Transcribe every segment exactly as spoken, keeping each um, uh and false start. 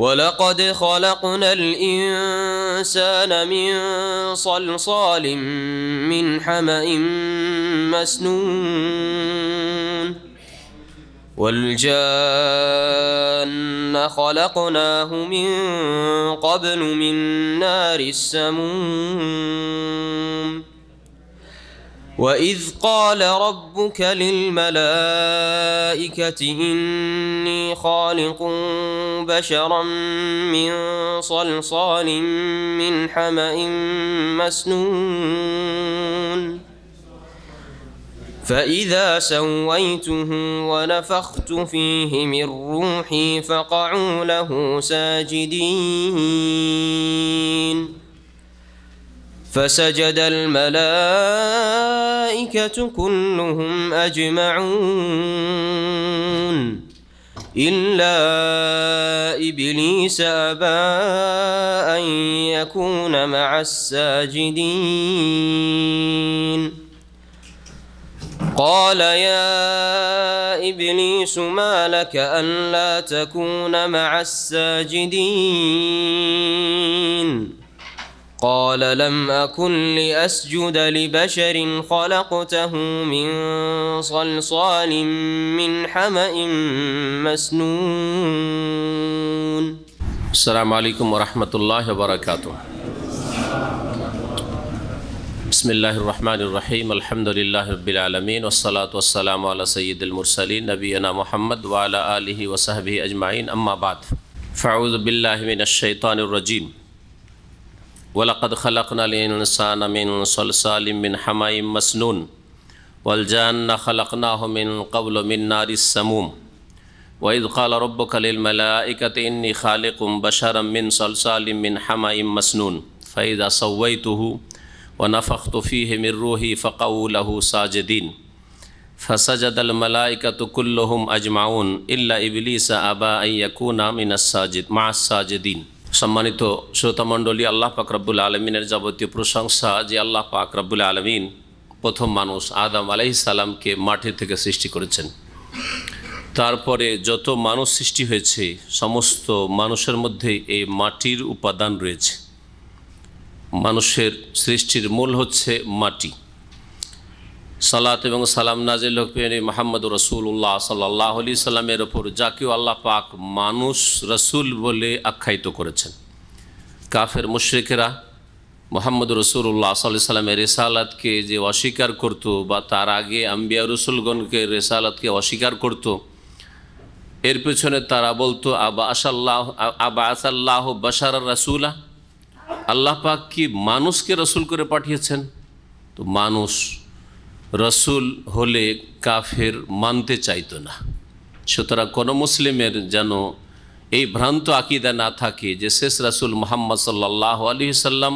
وَلَقَدْ خَلَقْنَا الْإِنسَانَ مِنْ صَلْصَالٍ مِنْ حَمَإٍ مَسْنُونٍ وَالْجَانَّ خَلَقْنَاهُ مِنْ قَبْلُ مِنْ نَارِ السَّمُومِ وَإِذْ قَالَ رَبُّكَ لِلْمَلَائِكَةِ إِنِّي خَالِقٌ بَشَرًا مِنْ صَلْصَالٍ مِنْ حَمَإٍ مَسْنُونٍ فَإِذَا سَوَّيْتُهُ وَنَفَخْتُ فِيهِ مِنْ رُوحِي فَقَعُوا لَهُ سَاجِدِينَ فسجد الملائكة كلهم أجمعون إلا إبليس أبى أن يكون مع الساجدين قال يا إبليس ما لك ألا تكون مع الساجدين قال لم أكن لأسجد لبشر خلقته من صلصال من حمأ مسنون السلام عليكم ورحمة الله وبركاته بسم الله الرحمن الرحيم الحمد لله رب العالمين والصلاة والسلام على سيد المرسلين نبينا محمد وعلى آله وصحبه أجمعين أما بعد فأعوذ بالله من الشيطان الرجيم وَلَقَدْ خَلَقْنَا الْإِنسَانَ مِنْ صَلْصَالٍ مِنْ حَمَإٍ مَسْنُونٍ وَالْجَانَّ خَلَقْنَاهُ مِنْ قَبْلُ مِنْ نَارِ السَّمُومِ وَإِذْ قَالَ رَبُّكَ لِلْمَلَائِكَةِ إِنِّي خَالِقٌ بَشَرًا مِنْ صَلْصَالٍ مِنْ حَمَإٍ مَسْنُونٍ فَإِذَا سَوَّيْتُهُ وَنَفَخْتُ فِيهِ مِنْ رُوحِي فَقَعُوا لَهُ سَاجِدِينَ فَسَجَدَ الْمَلَائِكَةُ كُلُّهُمْ أَجْمَعُونَ إِلَّا إِبْلِيسَ أَبَى أَنْ يَكُونَ مِنَ السَّاجِدِينَ مَعَ السَّاجِدِينَ সম্মানিত শ্রোতা মণ্ডলী, আল্লাহ পাক রব্বুল আলমিনের যাবতীয় প্রশংসা যে আল্লাহ পাক রব্বুল আলমিন প্রথম মানুষ আদম আলাইহিস সালামকে মাটি থেকে সৃষ্টি করেছেন। তারপরে যত মানুষ সৃষ্টি হয়েছে সমস্ত মানুষের মধ্যে এই মাটির উপাদান রয়েছে। মানুষের সৃষ্টির মূল হচ্ছে মাটি। সালাত এবং সালাম নাজিল হোক মুহাম্মদ রাসূলুল্লাহ সাল্লাল্লাহু আলাইহি সাল্লামের ওপর, যাকেও আল্লাহ পাক মানুষ রসুল বলে আখ্যায়িত করেছেন। কাফের মুশরিকেরা মুহাম্মদ রাসূলুল্লাহ সাল্লাল্লাহু আলাইহি সাল্লামের রিসালাতকে যে অস্বীকার করত বা তার আগে আম্বিয়া রসুলগণকে রিসালাতকে অস্বীকার করত, এর পেছনে তারা বলতো আবাসাল্লাহ আবাসাল্লাহ বাশার রাসূলা, আল্লাহ পাক কি মানুষকে রসুল করে পাঠিয়েছেন? তো মানুষ রসুল হলে কাফের মানতে চাইতো না। সুতরাং কোনো মুসলিমের যেন এই ভ্রান্ত আকিদা না থাকে যে শেষ রাসুল মুহাম্মদ সাল্লাল্লাহু আলাইহি সাল্লাম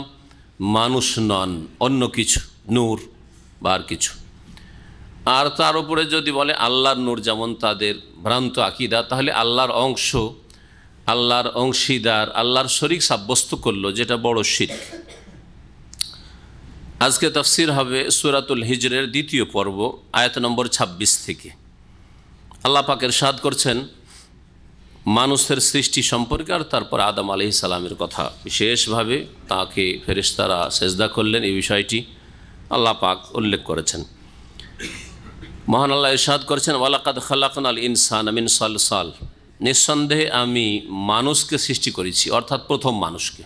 মানুষ নন, অন্য কিছু, নূর বা আর কিছু। আর তার উপরে যদি বলে আল্লাহর নূর, যেমন তাদের ভ্রান্ত আকিদা, তাহলে আল্লাহর অংশ, আল্লাহর অংশীদার, আল্লাহর শরীক সাব্যস্ত করলো, যেটা বড় শিরক। আজকে তাফসির হবে সূরাতুল হিজরের দ্বিতীয় পর্ব, আয়াত নম্বর ছাব্বিশ থেকে। আল্লাহ পাক ইরশাদ করছেন মানুষের সৃষ্টি সম্পর্কে, আর তারপর আদম আলাইহিস সালামের কথা, বিশেষভাবে তাকে ফেরেশতারা সেজদা করলেন, এই বিষয়টি আল্লাহ পাক উল্লেখ করেছেন। মহান আল্লাহ ইরশাদ করছেন ওয়ালাকাদ খালাকনাল ইনসানা মিন সালসাল, নিঃসন্দেহে আমি মানুষকে সৃষ্টি করেছি, অর্থাৎ প্রথম মানুষকে,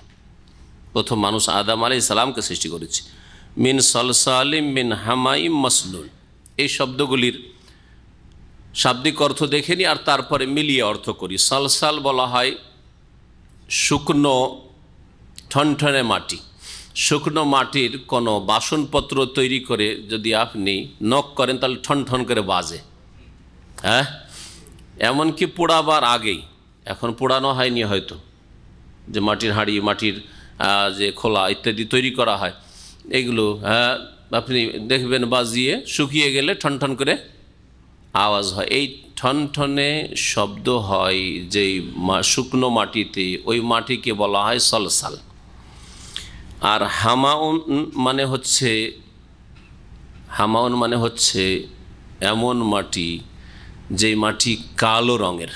প্রথম মানুষ আদম আলাইহিস সালামকে সৃষ্টি করেছি। মিন সালসালিম মিন হামাইম মাসনুন, এই শব্দগুলির শাব্দিক অর্থ দেখে নিই আর তারপরে মিলিয়ে অর্থ করি। সালসাল বলা হয় শুকনো ঠনঠনে মাটি। শুকনো মাটির কোনো বাসনপত্র তৈরি করে যদি আপনি নখ করেন তাহলে ঠনঠন করে বাজে, হ্যাঁ, এমনকি পোড়াবার আগেই। এখন পোড়ানো হয়নি হয়তো, যে মাটির হাঁড়ি, মাটির যে খোলা ইত্যাদি তৈরি করা হয়, এগুলো হ্যাঁ আপনি দেখবেন বাজিয়ে শুকিয়ে গেলে ঠনঠন করে আওয়াজ হয়। এই ঠনঠনে শব্দ হয় যেই শুকনো মাটিতে, ওই মাটিকে বলা হয় সলসাল। আর হামাউন মানে হচ্ছে, হামাউন মানে হচ্ছে এমন মাটি যেই মাটি কালো রঙের,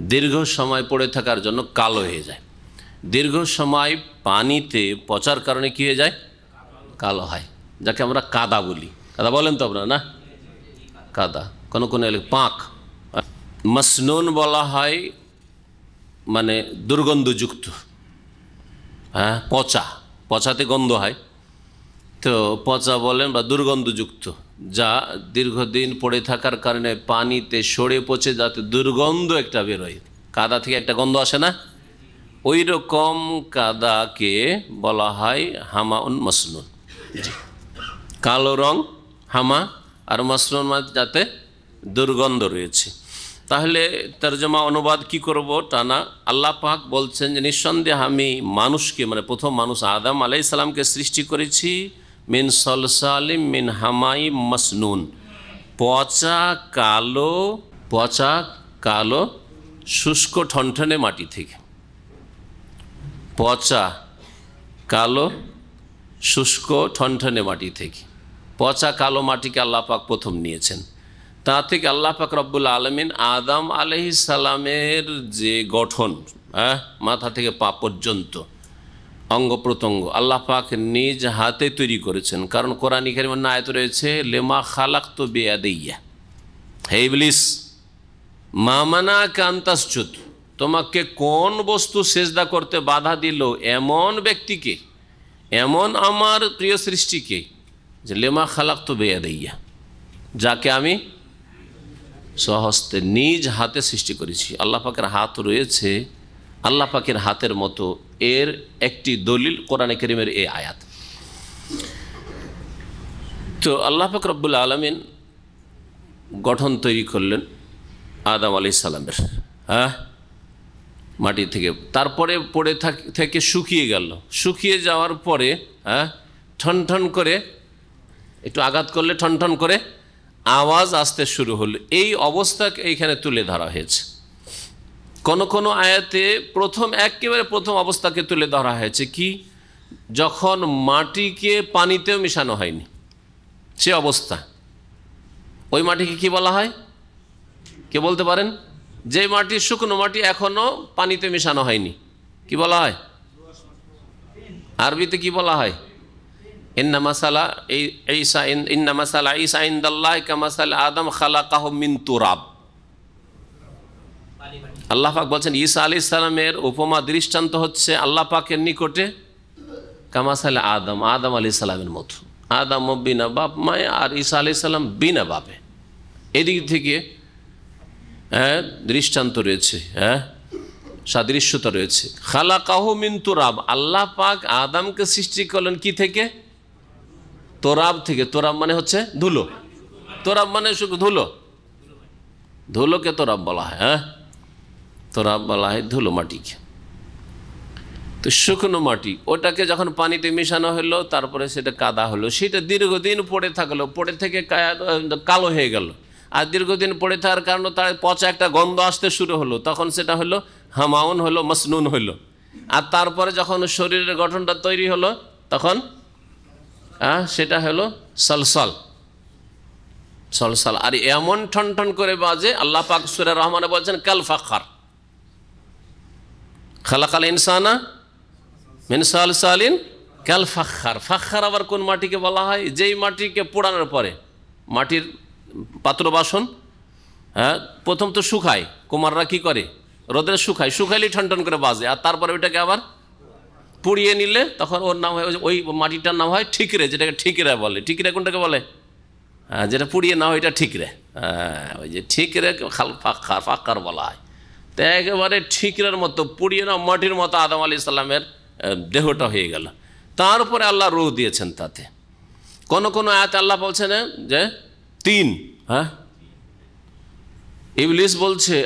दीर्घ समय पड़े थार जो कलो हो जाए दीर्घ समय पानी पचार कारण कि हो जाए कलो है जाके हमारा कादा बोली कादा बोलें तो अपना ना कादा कोनो कोनो पाक मसनुन बला है माने दुर्गन्धयुक्त हाँ पचा पचाते गंध है तो पचा बोलें दुर्गन्धयुक्त जा दीर्घदिन पड़े थार कारण पानी सरे पचे जाते दुर्गन्ध एक बेरोय कादा थेके एक गंध आसे ना ओई रकम कादा के बला है हामाउन मसनुन कालो रंग हामा और मसनुन माने जाते दुर्गन्ध रयेछे ताहले तर्जमा अनुवाद कि करब टाना आल्ला पाक बोलछेन निसंदेह आमी मानुष के माने प्रथम मानुष आदम आलाइहिस सालाम के सृष्टि करेछि मिन सलसालिम मिन हामाई मसनुन पचा कालो पचा कालो शुष्क ठनठने माटी थेके पचा कालो शुष्क ठनठने माटी थेके पचा कालो माटी के आल्ला पाक प्रथम नियेछेन ताते के आल्ला पाक रब्बुल आलमीन आदम आलैहिस सालामेर जे गठन माथा थेके पा पर्यन्त अंग प्रत्यंग आल्ला पाक निज हाथे तैरी करेछेन कारण कुरान कारिमे आयत रयेछे लेमा खालाकतु बियादाइया हे इब्लिस मा मानाका आन तस्जुद तुम्हें कौन वस्तु सेजदा करते बाधा दिल एमन व्यक्ति के एमन आमार प्रिय सृष्टि के लेमा खालाकतु बियादाइया जाके आमी सहस्ते निज हाथे सृष्टि करेछि आल्ला पाकेर हाथ रयेछे आल्ला पाकेर हाथेर मतो एर एकटी दलिल कुराने करीमेर ए आयात तो आल्ला पाक रब्बुल आलमीन गठन तैरी करलेन आदम आलैहिस सालामेर हाँ माटी थेके तारपरे पड़े थेके शुकिये गेल शुकिये जावार परे हाँ ठन ठन करे एकटु आघात करले ठन ठन करे आवाज़ आसते शुरू हल यही अवस्था ये तुले धरा कोनो कोनो आयाते प्रथम एकेबारे प्रथम अवस्था के तुले धरा है कि जखन माटी के पानी मिशानो है से अवस्था ओई माटी के कि बला है के बोलते पारें जे माटी शुकनो माटी एखोनो पानी मिशानो है कि बला है आरबीते कि बला है इन्ना मसाला ईसा इन्ना मसाला ईसा इंदल्लाह का मसाला आदम खलाकाहु मिन तुराब अल्लाह पाक बोलছেন ईसा আলাইহিস সালামের उपमा दृष्टान्त হচ্ছে আল্লাহ পাকের নিকটে का मसाला आदम आदम আলাইহিস সালামের মতো आदम बिना बाप माए और ईसा আলাইহিস সালাম बिना बापे এদিক থেকে হ্যাঁ দৃষ্টান্ত রয়েছে হ্যাঁ সাদৃশ্যতা রয়েছে খলাকাহু মিন তুরাব আল্লাহ পাক আদমকে সৃষ্টি করলেন কি থেকে तोराब थे तोराब माने होच्छे धुलो तोराब माने धुलो धुलो के तोराब बला है तोराब बला है धुलो माटी के तो शुकनो माटी ओटाके जखन पानीते मिशानो हलो तारपरे सेटा कादा हलो सेटा दीर्घदिन पड़े थाकलो पड़े थेके कालो हये गेल आर दीर्घदिन पड़े थार कारणे तार पचा एकटा गन्ध आसते शुरू हलो तखन सेटा हलो हामाउन हलो मसनुन हलो आर तारपरे जखन शरीरेर गठनटा तैरी हलो तखन हाँ सेटा हलो सलसल सलसल और एमन ठन ठन करे बाजे अल्लाह पाक सूरा रहमाने बोलছেন कल फखर खलकल इंसाना मिन सलसालिन कल फखर फखर आबार कोन माटी के बला है जेई माटी के पोड़ानोर परे माटिर पात्र बासन हाँ प्रथम तो शुकाय कुमाररा कि करे रोदे शुकाय शुकाइले ठन ठन करे बाजे और तारपरे ओटाके आबार पुड़िए निले तक और नाम है ओई माटिटार नाम है ठिकरे जेटा ठिकरा बोले ठिकरा कोनटाके बोले हाँ जेटा पुड़िए ना ओइटा ठिकरे हाँ ओई जे ठिकरे खाल फाक्कार फाक्कार बला है तो एकेबारे ठिकरार मतो पुड़िए ना माटिर मतो आदम आलैहिस सालामेर देहटा हये गेल तारपरे आल्लाह रूह दियेछेन ताते कोनो कोनो आयाते आल्लाह बोलছেন जे तीन हाँ इबलिस बोलছে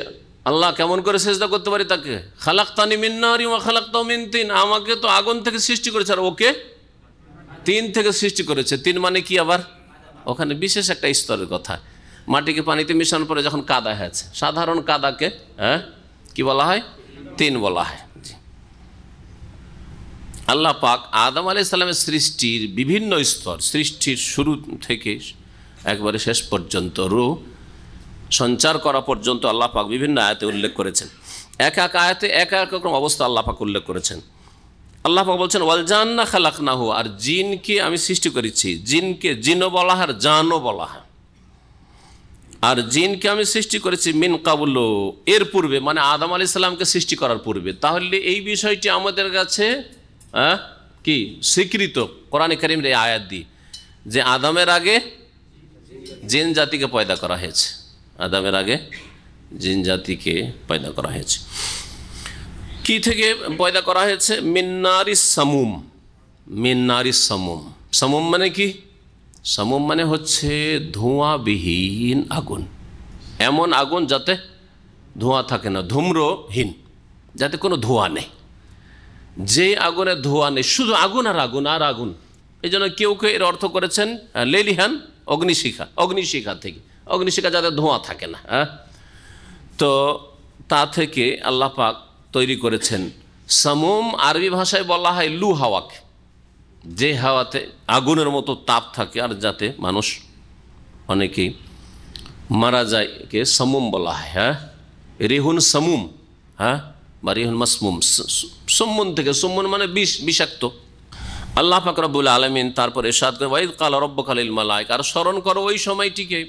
अल्लाह केमन करे सेजदा करते पारी ताके खालाकतानी मिन नारि वा खालाकताहु मिन तीन आमाके तो आगन थेके सृष्टि करेछे आर ओके तीन थेके सृष्टि करेछे तीन माने कि आबार ओखाने विशेष एकटा स्तरेर कथा माटिके पानीते मेशानोर परे जखन कादा हयेछे साधारण कादाके हाँ कि बला हय तीन बला हय आल्लाह पाक आदम आलैहिस सालामेर सृष्टिर विभिन्न स्तर सृष्टिर शुरू थेके एकबारे शेष पर्यन्त रूह संचार करा पर्यन्त आल्लाह पाक विभिन्न आयते उल्लेख करेছেন। एक एक आयते एक एक रकम अवस्था अल्लाह पाक उल्लेख करेছেন अल्लाह पाक বলছেন ওয়াল জান্না খালাকনাহু আর জিনকে আমি সৃষ্টি করেছি জিনকে জিনও বলা হয় জানও বলা হয় আর জিনকে আমি সৃষ্টি করেছি মিন কাবুলু এর পূর্বে মানে আদম আলাইহিস সালামকে সৃষ্টি করার পূর্বে তাহলে এই বিষয়টি আমাদের কাছে হ্যাঁ কি স্বীকৃত কোরআন কারীমের এই আয়াত দি যে আদমের আগে জিন জাতিকে পয়দা করা হয়েছে আদমের আগে जिन जाति के पैदा करा है की थे पैदा करा है मिन्नारी समूम मिन्नारी समूम समूम माने कि समूम माने होच्छे धुआं विहीन आगुन एमन आगुन जाते धुआं थाके ना धूम्रहीन जाते कोनो धुआं नहीं जे आगुने धुआं नहीं शुधु आगुन आर आगुन आर आगुन एजोन्नो केउ केउ एर अर्थ करेছেন लेलिहान अग्निशिखा अग्निशिखा थेके अग्निशिखा जाते धुआं थाके ना तो ता थेके अल्लाह पाक तैरी करेছেন समूम आरबी भाषाय बला हय लू हावाक जे हावाते आगुनेर मतो ताप थाके आर जाते मानुष अनेकेई मारा जाय के समूम बला हय रेहुन समूम हाँ बा रेहुन मसमुम सम्मुन थेके सम्मुन माने विष विषाक्त अल्लाह पाक रब्बुल आलामीन तारपर इरशाद करेन वाइद काला रब्बुका लिल मलाइका आर स्मरण करो ओई समयटिके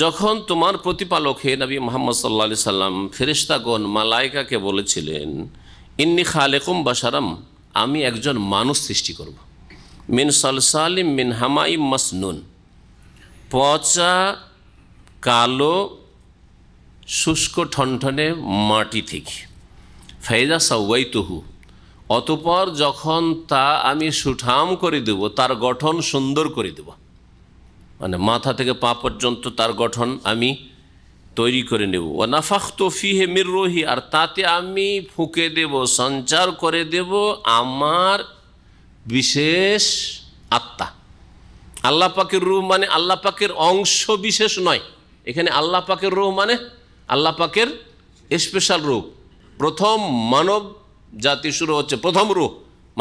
যখন তোমার প্রতিপালক হে নবী মুহাম্মদ সাল্লাল্লাহু আলাইহি সাল্লাম ফেরেশতাগণ মালায়েকাকে বলেছিলেন ইন্নী খালিকুম বাশারাম আমি একজন মানুষ সৃষ্টি করব মিন সালসালিম মিন হামাইম মাসনুন পচা কালো শুষ্ক ঠনঠনে মাটি থেকে ফাইজা সাওয়াইতুহু অতঃপর যখন তা আমি সুঠাম করে দেব তার গঠন সুন্দর করে দেব माने माथा थेके पा पर्यन्त तार गठन आमी तैरी करे नेब वा नाफाखतु फीहि मिन रूही आर ताते आमी फुके देब संचार करे देब आमार विशेष आत्मा आल्लाह पाकेर रूह माने आल्लाह पाकेर अंश विशेष नय एखाने आल्लाह पाकेर रूह माने आल्लाह पाकेर स्पेशल रूह प्रथम मानव जाति शुरू होच्छे प्रथम रूह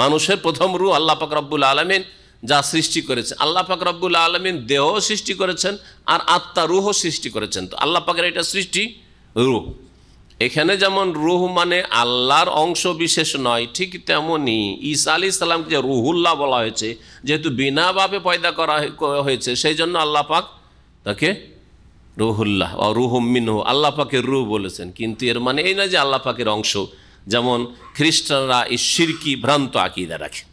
मानुषेर प्रथम रूह आल्लाह पाक रब्बुल आलामीन যা সৃষ্টি করেছেন আল্লাহ পাক রব্বুল আলামিন দেহ সৃষ্টি করেছেন আর আত্মা রূহ সৃষ্টি করেছেন তো আল্লাহ পাকের এটা সৃষ্টি রূহ এখানে যেমন রূহ মানে আল্লাহর অংশ বিশেষ নয় ঠিক তেমনি ঈসা আলাইহিস সালামকে যে রূহুল্লাহ বলা হয়েছে যেহেতু বিনা বাপে পয়দা করা হয়েছে সেই জন্য আল্লাহ পাক তাকে রূহুল্লাহ বা রূহুম মিনহু আল্লাহ পাকের রূহ বলেছেন কিন্তু এর মানে এই না যে আল্লাহ পাকের অংশ যেমন খ্রিস্টানরা এই শিরকি ভ্রান্ত আকীদা রাখে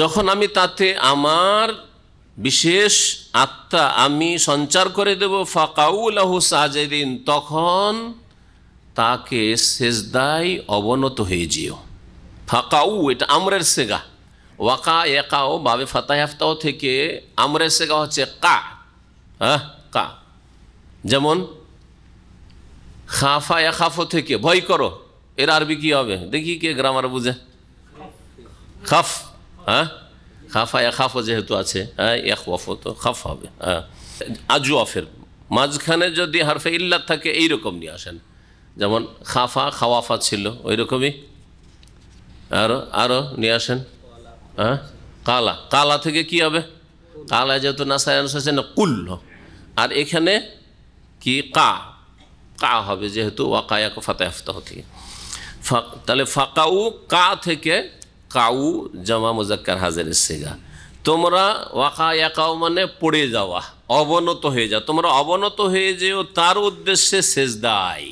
যখন আমি তাতে আমার বিশেষ আত্মা আমি সঞ্চার করে দেব ফাকাউলাহু সাজিদিন তখন তাকে সিজদায় অবনত হয়ে যেও ফাকাউ এটা আমরের সিগা ওয়াকা ইয়াকাও বাবে ফাতাহাফতাও থেকে আমরের সিগা হচ্ছে কা হ্যাঁ কা যেমন খাফা ইয়াখাফু থেকে ভয় করো এর আরবি কি হবে দেখি কে গ্রামার বুঝে খাফ हाँ खाफा या खाफो जेहेतु आछे याखवाफो तो खाफ होबे आजुआ फिर माझखाने जदि हरफे इल्लात थाके एई रकम निये आसेन जेमन खाफा खावाफा छिलो ओई रकमई आरो आरो निये आसेन हाँ काला काला थेके कि होबे काला जेहेतु नासायानुस आछे ना कुल आर एखाने कि का का होबे जेहेतु वाकायाको फाताहफ्ता होते ताहले फाकाउ का थेके काऊ जमा मुजक्कर हाजिर सेगा तोमरा वाका याकाऊ माने पड़े जावा अवनत हो जा तोमरा अवनत हो जाओ तार उद्देश्य सेजदा आई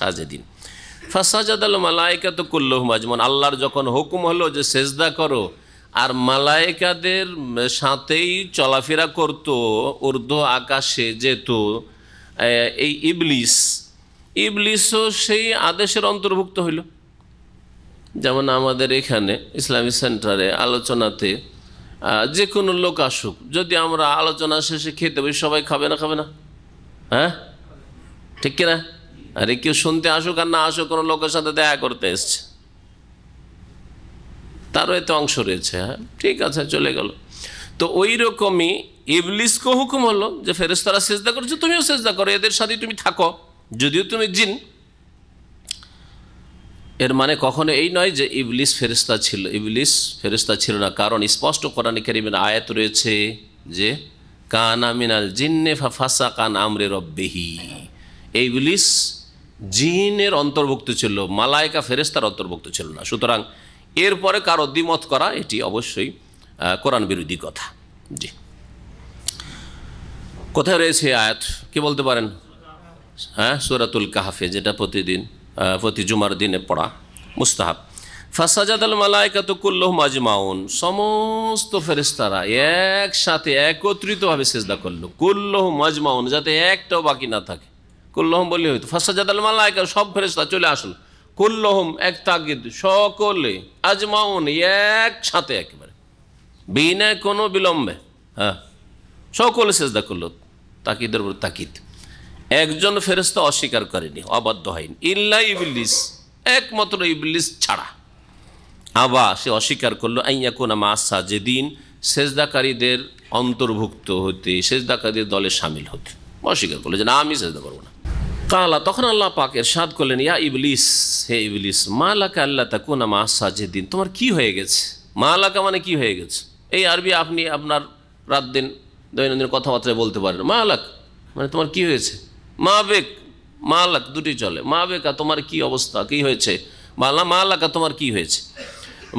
साजेदिन फसाजादल मलाइकातु कुल्लुहुम अजमन आल्लाहर जखन हुकुम हलो जे सेजदा करो और मलाइकादेर साथेई चलाफेरा करतो ऊर्ध्व आकाशे जेतो ए इब्लिस इब्लिसो सेई आदेशेर अंतर्भुक्त हलो যেমন আমাদের এখানে ইসলামী সেন্টারে আলোচনাতে যে কোনো লোক আসুক যদি আমরা আলোচনা শেষে খেতে বসি সবাই খাবে না খাবে না হ্যাঁ ঠিক কি না আরে কেউ শুনতে আসুক আর না আসুক কোনো লোকের সাথে দেখা করতে এসছে তারও এতে অংশ রয়েছে হ্যাঁ ঠিক আছে চলে গেল তো ওই রকমই ইবলিসকে হুকুম হলো যে ফেরেশতারা সিজদা করছে তুমিও সিজদা করো এদের সাথে তুমি থাকো যদিও তুমি জিন एर माने कखनो एई नय जे इबलिस फेरेस्ता छिलो इबलिस फेरेस्ता छिलो ना कारण स्पष्ट कुराने करीमेर आयत रयेछे जे काना मिनाल जिन्नि फाफासाका आन आमरि रब्बिही इबलिस জিনের অন্তর্ভুক্ত ছিল, মালায়েকা ফেরেশতার অন্তর্ভুক্ত ছিল না। সুতরাং এরপরে কারো দ্বিমত করা এটি অবশ্যই কোরআন বিরোধী কথা। জি, কোথায় রয়েছে আয়াত, কি বলতে পারেন? হ্যাঁ, সূরাতুল কাহফে, যেটা প্রতিদিন প্রতি জুমার দিনে পড়া মুস্তাহাব। ফাসাজাদাল মালায়েকাতু কুল্লুহুম আজমাউন, সমস্ত ফেরেশতারা একসাথে একত্রিতভাবে সিজদা করলো। কুল্লুহুম আজমাউন, যাতে একটাও বাকি না থাকে। কুল্লুহুম বললে হয়তো ফাসাজাদাল মালায়েকা, সব ফেরেশতা চলে আসলো। কুল্লুহুম, এক তাগিদ, সকলে, আজমাউন, একসাথে, একেবারে বিনা কোনো বিলম্বে। হ্যাঁ, সকলে সিজদা করলো, তাকিদের উপর তাকিদ। একজন ফেরেশতা অস্বীকার করেনি, অবাধ্য হয়নি। ইল্লা ইবলিস, একমাত্র ইবলিস ছাড়া। আবা, সে অস্বীকার করলো আইয়াকুনা মা সাজেদিন, সেজদাকারীদের অন্তর্ভুক্ত হতে, সেজদাকারীদের দলে শামিল হতে অস্বীকার করলো যে না, আমি সেজদা করব না। কালা, তখন আল্লাহ পাক ইরশাদ করলেন ইয়া ইবলিস, হে ইবলিস, মা লাকা আল্লা তাকুনা মা সাজেদিন, তোমার কি হয়ে গেছে? মা লাকা মানে কি হয়ে গেছে? এই আরবি আপনি আপনার রাত দিন দৈনন্দিন কথাবার্তায় বলতে পারেন। মা লাক মানে তোমার কি হয়েছে, মা বেক, মা লাক দুটি চলে। মা বেকা, তোমার কি অবস্থা, কি হয়েছে? বালা মা লাকা, তোমার কি হয়েছে?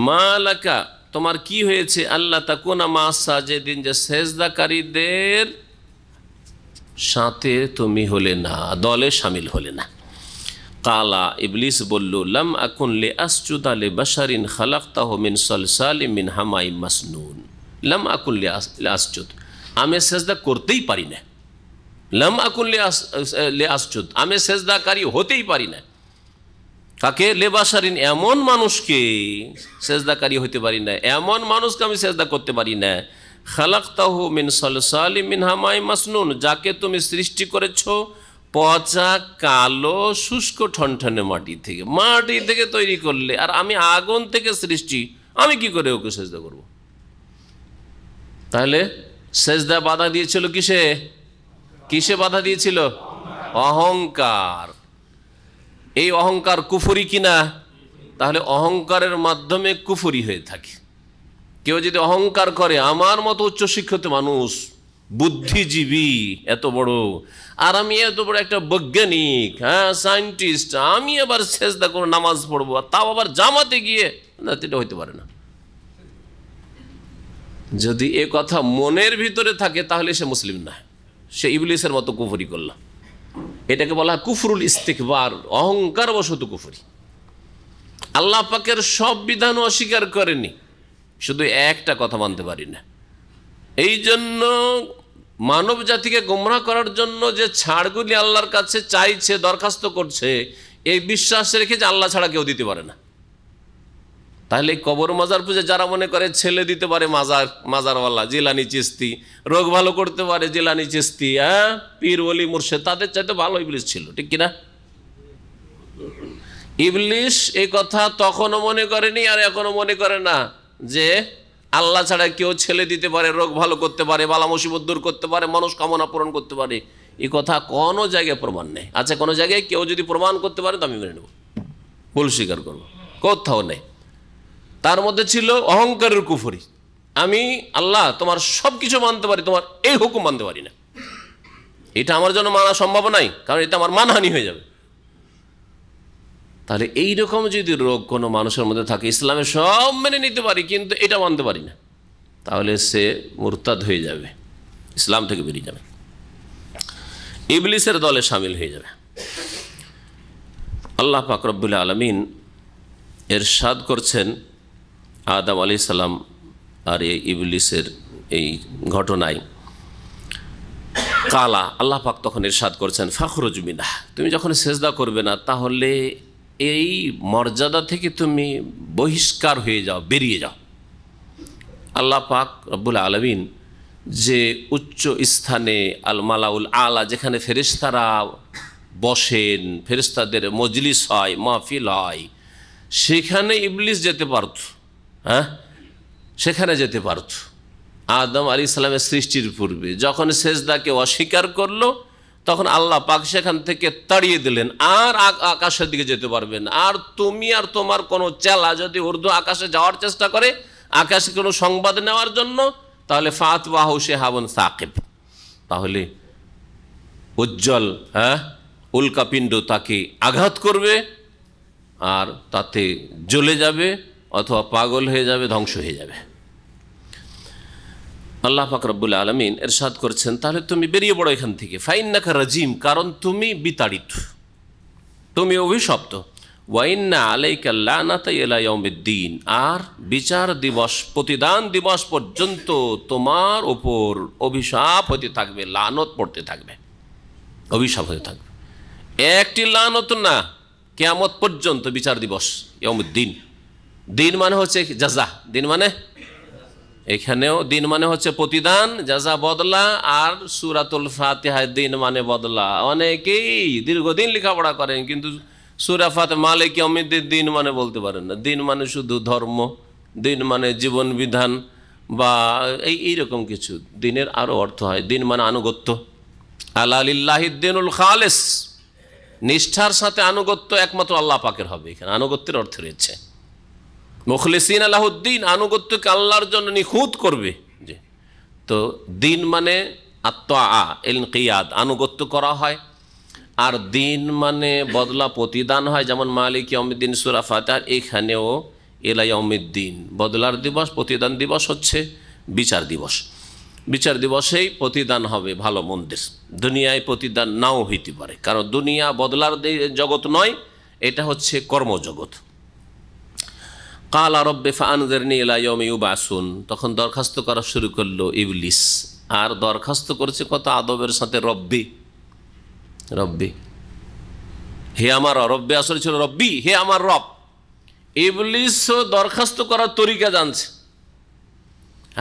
মা লাকা, তোমার কি হয়েছে? আল্লাহ তাকুনা মা সাজেদিন, যে সেজদাকারীদের সাথে তুমি হলে না, দলে শামিল হলে না। কালা, ইবলিস বলল লাম আকুন লিআসজুদা লিবাশারিন খালাকতাহু মিন সালসালিম মিন হামাইম মাসনুন। লাম আকুন লিআসজুদ, আমি সেজদা করতেই পারি না। লাম আকুন লিআসজুদ, আমি সেজদাকারী হতেই পারি না। কাকে? লেবাসারিন, এমন মানুষকে সেজদাকারী হতে পারি না, এমন মানুষকে আমি সেজদা করতে পারি না। খালাকতাহু মিন সালসালিম মিন হামাইম মাসনুন, যাকে তুমি সৃষ্টি করেছো পচা কালো শুষ্ক ঠনঠনে মাটি থেকে, মাটি থেকে তৈরি করলে, আর আমি আগুন থেকে সৃষ্টি, আমি কি করে ওকে সেজদা করব? তাহলে সেজদা বাধা দিয়েছিল কিসে? কিসে বাধা দিয়েছিল? অহংকার। এই অহংকার কুফরি কিনা? তাহলে অহংকারের মাধ্যমে কুফরি হয়ে থাকে। কেউ যদি অহংকার করে, আমার মতো উচ্চশিক্ষিত মানুষ, বুদ্ধিজীবী এত বড়, আর আমি এত বড় একটা বৈজ্ঞানিক, হ্যাঁ সায়েন্টিস্ট, আমি আবার সেজদা করে নামাজ পড়বো, তাও আবার জামাতে গিয়ে, না এটা হইতে পারে না। যদি এ কথা মনের ভিতরে থাকে তাহলে সে মুসলিম না, সে ইবলিসের মতো কুফরি করল। এটাকে বলা হয় কুফরুল ইস্তিকবার, অহংকার বশত কুফরি। আল্লাহ পাকের সব বিধান অস্বীকার করেনি, শুধু একটা কথা মানতে পারি না। এই জন্য মানব জাতিকে গোমরাহ করার জন্য যে ছাড়গুলি আল্লাহর কাছে চাইছে, দরখাস্ত করছে, এই বিশ্বাস রেখে যে আল্লাহ ছাড়া কেউ দিতে পারে না। তাহলে কবর মাজার পুজো যারা মনে করে, ছেলে দিতে পারে মাজার, মাজারওয়ালা, জিলানি চিস্তি, রোগ ভালো করতে পারে জিলানি চিস্তি, হ্যাঁ পীর ওলি মুর্শিদ, তাদের চাইতে ভালো ইবলিস ছিল, ঠিক কিনা? ইবলিস এই কথা তখনও মনে করেনি আর এখনও মনে করে না যে আল্লাহ ছাড়া কেউ ছেলে দিতে পারে, রোগ ভালো করতে পারে, বালা মুসিবত দূর করতে পারে, মনস্কামনা পূরণ করতে পারে। এই কথা কোনো জায়গায় প্রমাণ নেই। আচ্ছা, কোনো জায়গায় কেউ যদি প্রমাণ করতে পারে তো আমি মেনে নেব, ভুল স্বীকার করবো, কোথাও নেই। তার মধ্যে ছিল অহংকারের কুফরি, আমি আল্লাহ তোমার সব কিছু মানতে পারি, তোমার এই হুকুম মানতে পারি না, এটা আমার জন্য মানা সম্ভব নাই, কারণ এটা আমার মানহানি হয়ে যাবে। তাহলে এইরকম যদি রোগ কোনো মানুষের মধ্যে থাকে, ইসলামে সব মেনে নিতে পারি কিন্তু এটা মানতে পারি না, তাহলে সে মুরতাদ হয়ে যাবে, ইসলাম থেকে বেরিয়ে যাবে, ইবলিসের দলে শামিল হয়ে যাবে। আল্লাহ পাক রব্বুল আলামিন ইরশাদ করছেন আদম আলাইহিস সালাম আর এই ইবলিসের এই ঘটনায়। কালা, আল্লাহ পাক তখন ইরশাদ করছেন ফাখরুজ মিনহা, তুমি যখন সেজদা করবে না তাহলে এই মর্যাদা থেকে তুমি বহিষ্কার হয়ে যাও, বেরিয়ে যাও। আল্লাহ পাক রব্বুল আলামিন যে উচ্চ স্থানে আল মালাউল আলা, যেখানে ফেরেশতারা বসেন, ফেরেশতাদের মজলিস হয়, মাহফিল হয়, সেখানে ইবলিস যেতে পারত, হ্যাঁ সেখানে যেতে পারত আদম আলাইহিস সালামের সৃষ্টির পূর্বে। যখন সেজদাকে অস্বীকার করলো তখন আল্লাহ পাক সেখান থেকে তাড়িয়ে দিলেন, আর আকাশের দিকে যেতে পারবেন। আর তুমি আর তোমার কোনো চেলা যদি উর্দু আকাশে যাওয়ার চেষ্টা করে, আকাশে কোনো সংবাদ নেওয়ার জন্য, তাহলে ফাত বাহু সে হাবন সাকিব, তাহলে উজ্জ্বল, হ্যাঁ উল্কাপিণ্ড তাকে আঘাত করবে আর তাতে জ্বলে যাবে অথবা পাগল হয়ে যাবে, ধ্বংস হয়ে যাবে। আল্লাহ পাক রব্বুল আলামিন ইরশাদ করছেন, তাহলে তুমি বেরিয়ে পড়ো এখান থেকে। ফাইন্নাকা রাজিম, কারণ তুমি বিতাড়িত, তুমি অভিশপ্ত। ওয়াইন্না আলাইকা লানাতা ইলা ইয়াউমিদ্দিন, আর বিচার দিবস প্রতিদান দিবস পর্যন্ত তোমার উপর অভিশাপ হতে থাকবে, লানত পড়তে থাকবে, অভিশাপ হতে থাকবে। একটি লানত না, কিয়ামত পর্যন্ত বিচার দিবস, ইয়াউমিদ্দিন। দিন মানে হচ্ছে জাযা, দিন মানে এখানেও দিন মানে হচ্ছে প্রতিদান, যাজা বদলা। আর সূরাতুল ফাতিহায় দিন মানে বদলা। অনেকেই দীর্ঘদিন লেখাপড়া করেন কিন্তু সূরা ফাতিহা মালিক ইয়াউমিদ্দিন দিন মানে বলতে পারেন না। দিন মানে শুধু ধর্ম, দিন মানে জীবন বিধান বা এই এইরকম কিছু। দিনের আরও অর্থ হয়, দিন মানে আনুগত্য। আলা লিল্লাহি দ্বীনুল খালিস, নিষ্ঠার সাথে আনুগত্য একমাত্র আল্লাহ পাকের হবে। এখানে আনুগত্যের অর্থ রয়েছে মুখলিসিন আলাহুদ্দিন, আনুগত্যকে আল্লাহর জন্য নিখুঁত করবে। যে তো দিন মানে আত্তাআ ইনকিয়াদ, আনুগত্য করা হয়। আর দিন মানে বদলা প্রতিদান হয়, যেমন মালিক ইয়াউমিদ্দিন সূরা ফাতিহার এখানেও ইলা ইয়াউমিদ্দিন। বদলার দিবস, প্রতিদান দিবস হচ্ছে বিচার দিবস। বিচার দিবসেই প্রতিদান হবে ভালো মন্দের। দুনিয়ায় প্রতিদান নাও হইতে পারে, কারণ দুনিয়া বদলার জগৎ নয়, এটা হচ্ছে কর্মজগৎ। কালা রব্বে ফাআনজিরনি ইলা ইয়াউমি ইউবাসুন, তখন দরখাস্ত করা শুরু করলো ইবলিস। আর দরখাস্ত করছে কত আদবের সাথে, রব্বি রব্বি, হে আমার রব্বে, আসলে ছিল রব্বি, হে আমার রব। ইবলিসও দরখাস্ত করার তরিকা জানছে।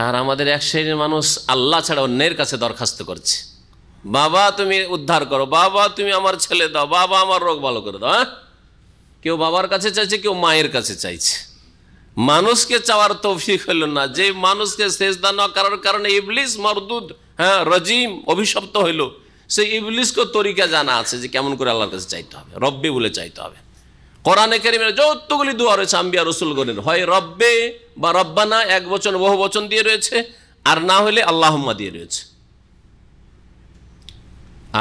আর আমাদের এক শ্রেণীর মানুষ আল্লাহ ছাড়া অন্যের কাছে দরখাস্ত করছে, বাবা তুমি উদ্ধার করো, বাবা তুমি আমার ছেলে দাও, বাবা আমার রোগ ভালো করে দাও। হ্যাঁ, কেউ বাবার কাছে চাইছে, কেউ মায়ের কাছে চাইছে। মানুষকে চাওয়ার তৌফিক হইল না, যে মানুষকে সেজদা না করার কারণে ইবলিস মরদুদ, হ্যাঁ রাজিম, অভিশপ্ত হইল। সেই ইবলিসকে তরিকা জানা আছে যে কেমন করে আল্লাহর কাছে চাইতে হবে, রব্বে বলে চাইতে হবে। কোরআনে কারিমের যতগুলি দোয়া রয়েছে আম্বিয়া রাসূলগণের, হয় রব্বে বা রব্বানা এক বচন বহু বচন দিয়ে রয়েছে, আর না হলে আল্লাহুম্মা দিয়ে রয়েছে।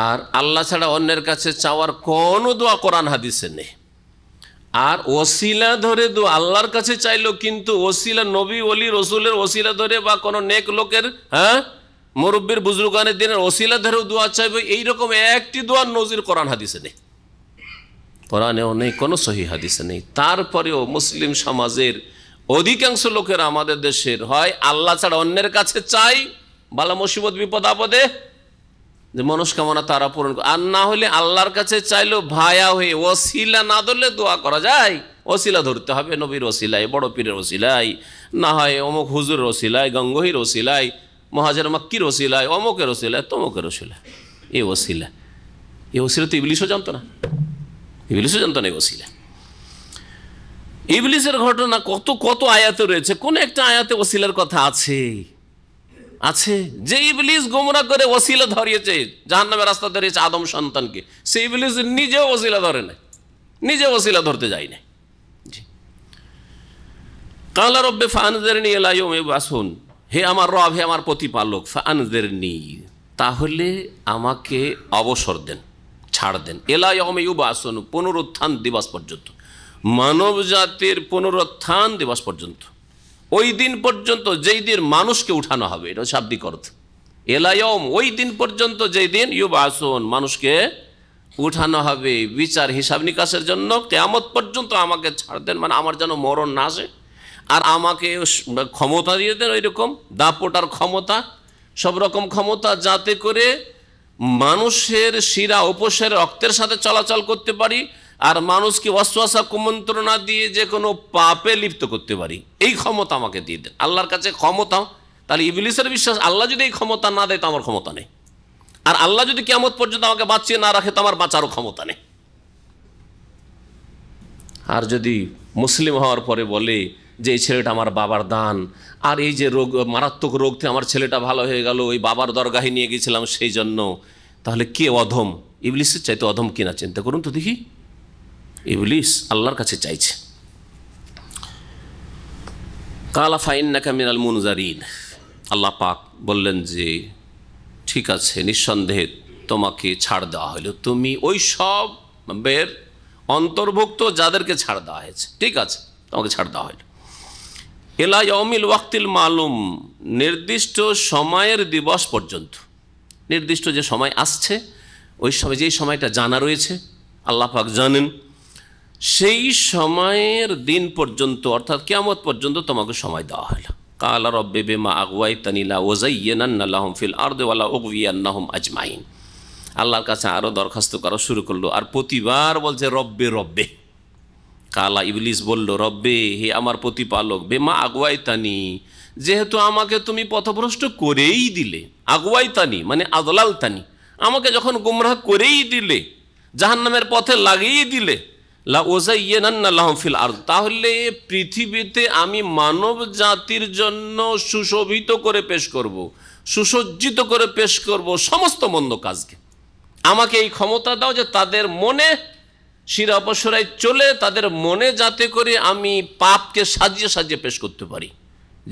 আর আল্লাহ ছাড়া অন্যের কাছে চাওয়ার কোনো দোয়া কোরআন হাদিসে নেই। আর ওসিলা ধরে দু আল্লাহর কাছে চাইলো, কিন্তু ওসিলা নবী ওলি রসুলের ওসিলা ধরে বা কোনো নেক লোকের, হ্যাঁ মুরব্বীর বুজুর্গানের দিনের ওসিলা ধরেও দোয়া চাইবে, এইরকম একটি দোয়ার নজির কোরআন হাদিসে নেই, কোরআনেও নেই, কোনো সহি হাদিসে নেই। তারপরেও মুসলিম সমাজের অধিকাংশ লোকের আমাদের দেশের হয় আল্লাহ ছাড়া অন্যের কাছে চাই বালা মুসিবত বিপদ আপদে, যে মনস্কামনা তারা পূরণ, আর না হলে আল্লাহর কাছে চাইলো ভায়া হয়ে। ওসিলা না ধরলে দোয়া করা যায়, ওসিলা ধরতে হবে, নবীর ওসিলাই, বড় পীরের ওসিলাই, না হয় অমুক হুজুর ওসিলাই, গঙ্গোহীর ওসিলাই, মহাজের মাক্কির ওসিলাই, অমুকের ওসিলাই, তমুকের ওসিলাই। এ ওসিলা এ ওসিলা তো ইবলিশও জানতো না, ইবলিশও জানতো না এই ওসিলা। ইবলিশের ঘটনা কত কত আয়াতে রয়েছে, কোন একটা আয়াতে ওসিলার কথা আছে আছে যে ইবলিস গোমরা করে ওসিলা ধরিয়েছে, জাহান্নামের রাস্তা ধরিয়েছে আদম সন্তানকে। সে ইবলিস নিজেও ওসিলা ধরে না, নিজে ওসিলা ধরতে যায় না। কালা রব্বে ফাআনজিরনি ইলা ইয়াউমি ইউবাসুন, হে আমার রব, হে আমার প্রতিপালক। ফাআনজিরনি, তাহলে আমাকে অবসর দেন, ছাড় দেন। ইলা ইয়াউমি ইউবাসুন, পুনরুত্থান দিবস পর্যন্ত, মানব জাতির পুনরুত্থান দিবস পর্যন্ত, ওই দিন পর্যন্ত যেই দিন মানুষকে উঠানো হবে। এটা শাব্দিক অর্থ এলায়ম, ওই দিন পর্যন্ত যেই দিন ইউবাসুন, মানুষকে উঠানো হবে বিচার হিসাব নিকাশের জন্য। কিয়ামত পর্যন্ত আমাকে ছাড় দেন, মানে আমার যেন মরণ না আসে, আর আমাকে ক্ষমতা দিয়ে দেন, ওই রকম দাপটার ক্ষমতা, সব রকম ক্ষমতা, যাতে করে মানুষের শিরা উপশের রক্তের সাথে চলাচল করতে পারি, আর মানুষকে ওয়াসওয়াসা কুমন্ত্রণা দিয়ে যে কোনো পাপে লিপ্ত করতে পারি। এই ক্ষমতা আমাকে দিয়ে দেন, আল্লাহর কাছে ক্ষমতা। তাহলে ইবলিসের বিশ্বাস, আল্লাহ যদি এই ক্ষমতা না দেয় তো আমার ক্ষমতা নেই, আর আল্লাহ যদি কিয়ামত পর্যন্ত আমাকে বাঁচিয়ে না রাখে তো আমার বাঁচারও ক্ষমতা নেই। আর যদি মুসলিম হওয়ার পরে বলে যে এই ছেলেটা আমার বাবার দান, আর এই যে রোগ, মারাত্মক রোগ থেকে আমার ছেলেটা ভালো হয়ে গেল, ওই বাবার দরগাহে নিয়ে গেছিলাম সেই জন্য, তাহলে কে অধম? ইবলিসের চাইতে অধম কিনা চিন্তা করুন তো দেখি। ইবলিস আল্লাহর কাছে চাইছে। কালা ফাইন্নাকা মিনাল মুনজারিন, আল্লাহ পাক বললেন যে ঠিক আছে, নিঃসন্দেহে তোমাকে ছাড় দেওয়া হলো, তুমি ওই সব বের অন্তর্ভুক্ত যাদেরকে ছাড় দেওয়া হয়েছে, ঠিক আছে, তোমাকে ছাড় দেওয়া হলো। ইলা ইয়াউমিল ওয়াক্তিল মালুম, নির্দিষ্ট সময়ের দিবস পর্যন্ত, নির্দিষ্ট যে সময় আসছে ওই সময়, যেই সময়টা জানা রয়েছে, আল্লাহ পাক জানেন, সেই সময়ের দিন পর্যন্ত অর্থাৎ কিয়ামত পর্যন্ত তোমাকে সময় দেওয়া হলো। কালা রব্বি বিমা আগওয়াইতানি লা ওয়াযায়্যানান্না লাহুম ফিল আরদি ওয়া লা উগওয়িয়ান্নাহুম আজমাইন। আল্লাহর কাছে আরও দরখাস্ত করা শুরু করলো, আর প্রতিবার বলছে রব্বে রব্বে। কালা, ইবলিস বলল, রব্বে, হে আমার প্রতিপালক, বেমা আগওয়াইতানি, যেহেতু আমাকে তুমি পথভ্রষ্ট করেই দিলে, আগওয়াইতানি মানে আদলালতানি, আমাকে যখন গুমরাহ করেই দিলে, জাহান্নামের পথে লাগিয়ে দিলে, লা ওয়াযায়্যানান্না লাহুম ফিল আরদ, তাহলে পৃথিবীতে আমি মানব জাতির জন্য সুশোভিত করে পেশ করব, সুসজ্জিত করে পেশ করব সমস্ত মন্দ কাজকে। আমাকে এই ক্ষমতা দাও যে তাদের মনে শিরা অপসরায় চলে, তাদের মনে যাতে করে আমি পাপকে সাজিয়ে সাজিয়ে পেশ করতে পারি।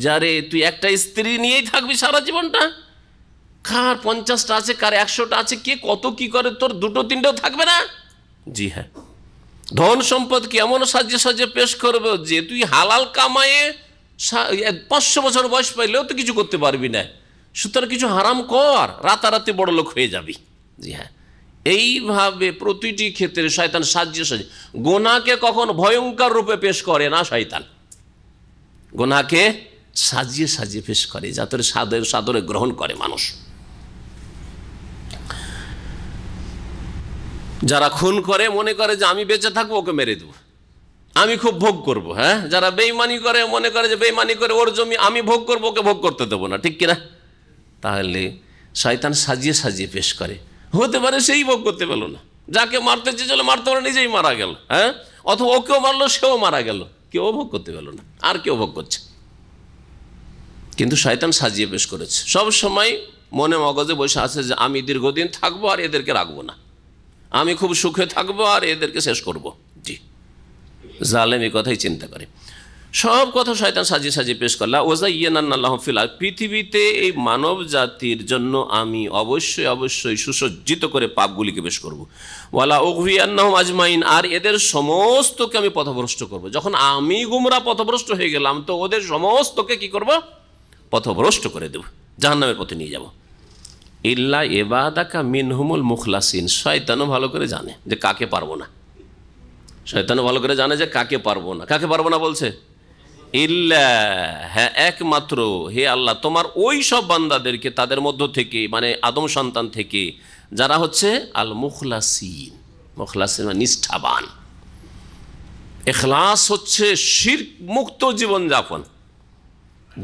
যারে তুই একটা স্ত্রী নিয়েই থাকবি সারা জীবনটা, কার পঞ্চাশটা আছে, কার একশোটা আছে, কে কত কি করে, তোর দুটো তিনটেও থাকবে না। জি হ্যাঁ, ধন সম্পদকে এমন সাজিয়ে সাজিয়ে পেশ করবে যে তুই হালাল কামায়ে পাঁচশো বছর বয়স পাইলেও তো কিছু করতে পারবি না, সুতরাং কিছু হারাম কর, রাতারাতি বড় লোক হয়ে যাবি। জি হ্যাঁ, এইভাবে প্রতিটি ক্ষেত্রে শয়তান সাজিয়ে সাজিয়ে গোনাকে কখন ভয়ঙ্কর রূপে পেশ করে না, শয়তান গোনাকে সাজিয়ে সাজিয়ে পেশ করে যাতে সাদরে সাদরে গ্রহণ করে মানুষ। যারা খুন করে মনে করে যে আমি বেঁচে থাকবো, ওকে মেরে দেবো, আমি খুব ভোগ করব। হ্যাঁ, যারা বেইমানি করে মনে করে যে বেইমানি করে ওর জমি আমি ভোগ করবো, ওকে ভোগ করতে দেবো না, ঠিক কিনা? তাহলে শয়তান সাজিয়ে সাজিয়ে পেশ করে, হতে পারে সেই ভোগ করতে পেল না, যাকে মারতে চেয়েছিল মারতে পারে নিজেই মারা গেল, হ্যাঁ, অথবা ওকেও মারলো সেও মারা গেল, কেউ ভোগ করতে পেল না, আর কেউ ভোগ করছে, কিন্তু শয়তান সাজিয়ে পেশ করেছে। সব সময় মনে মগজে বসে আছে যে আমি দীর্ঘদিন থাকবো আর এদেরকে রাখবো না, আমি খুব সুখে থাকবো আর এদেরকে শেষ করব। জি, জালেম এই কথাই চিন্তা করে, সব কথা শয়তান সাজিয়ে সাজিয়ে পেশ করলা। ওয়াযায়্যানাল্লাহু ফিল আরদ, পৃথিবীতে এই মানব জাতির জন্য আমি অবশ্যই অবশ্যই সুসজ্জিত করে পাপগুলিকে পেশ করব। ওয়ালা উগওয়িয়ান্নাহুম আজমাইন, আর এদের সমস্তকে আমি পথভ্রষ্ট করব। যখন আমি গুমরাহ পথভ্রষ্ট হয়ে গেলাম তো ওদের সমস্তকে কি করব? পথভ্রষ্ট করে দেব, জাহান্নামের পথে নিয়ে যাব। ইল্লা ইবাদাকা মিনহুমুল মুখলাসিন, শয়তানও ভালো করে জানে যে কাকে পারবো না, শয়তানও ভালো করে জানে যে কাকে পারবো না, কাকে পারবো না বলছে, ইল্লা, হ্যাঁ একমাত্র হে আল্লাহ তোমার ওই সব বান্দাদেরকে, তাদের মধ্য থেকে মানে আদম সন্তান থেকে, যারা হচ্ছে আল মুখলাসিন, মুখলাসিন মানে নিষ্ঠাবান, ইখলাস হচ্ছে শিরক মুক্ত জীবনযাপন,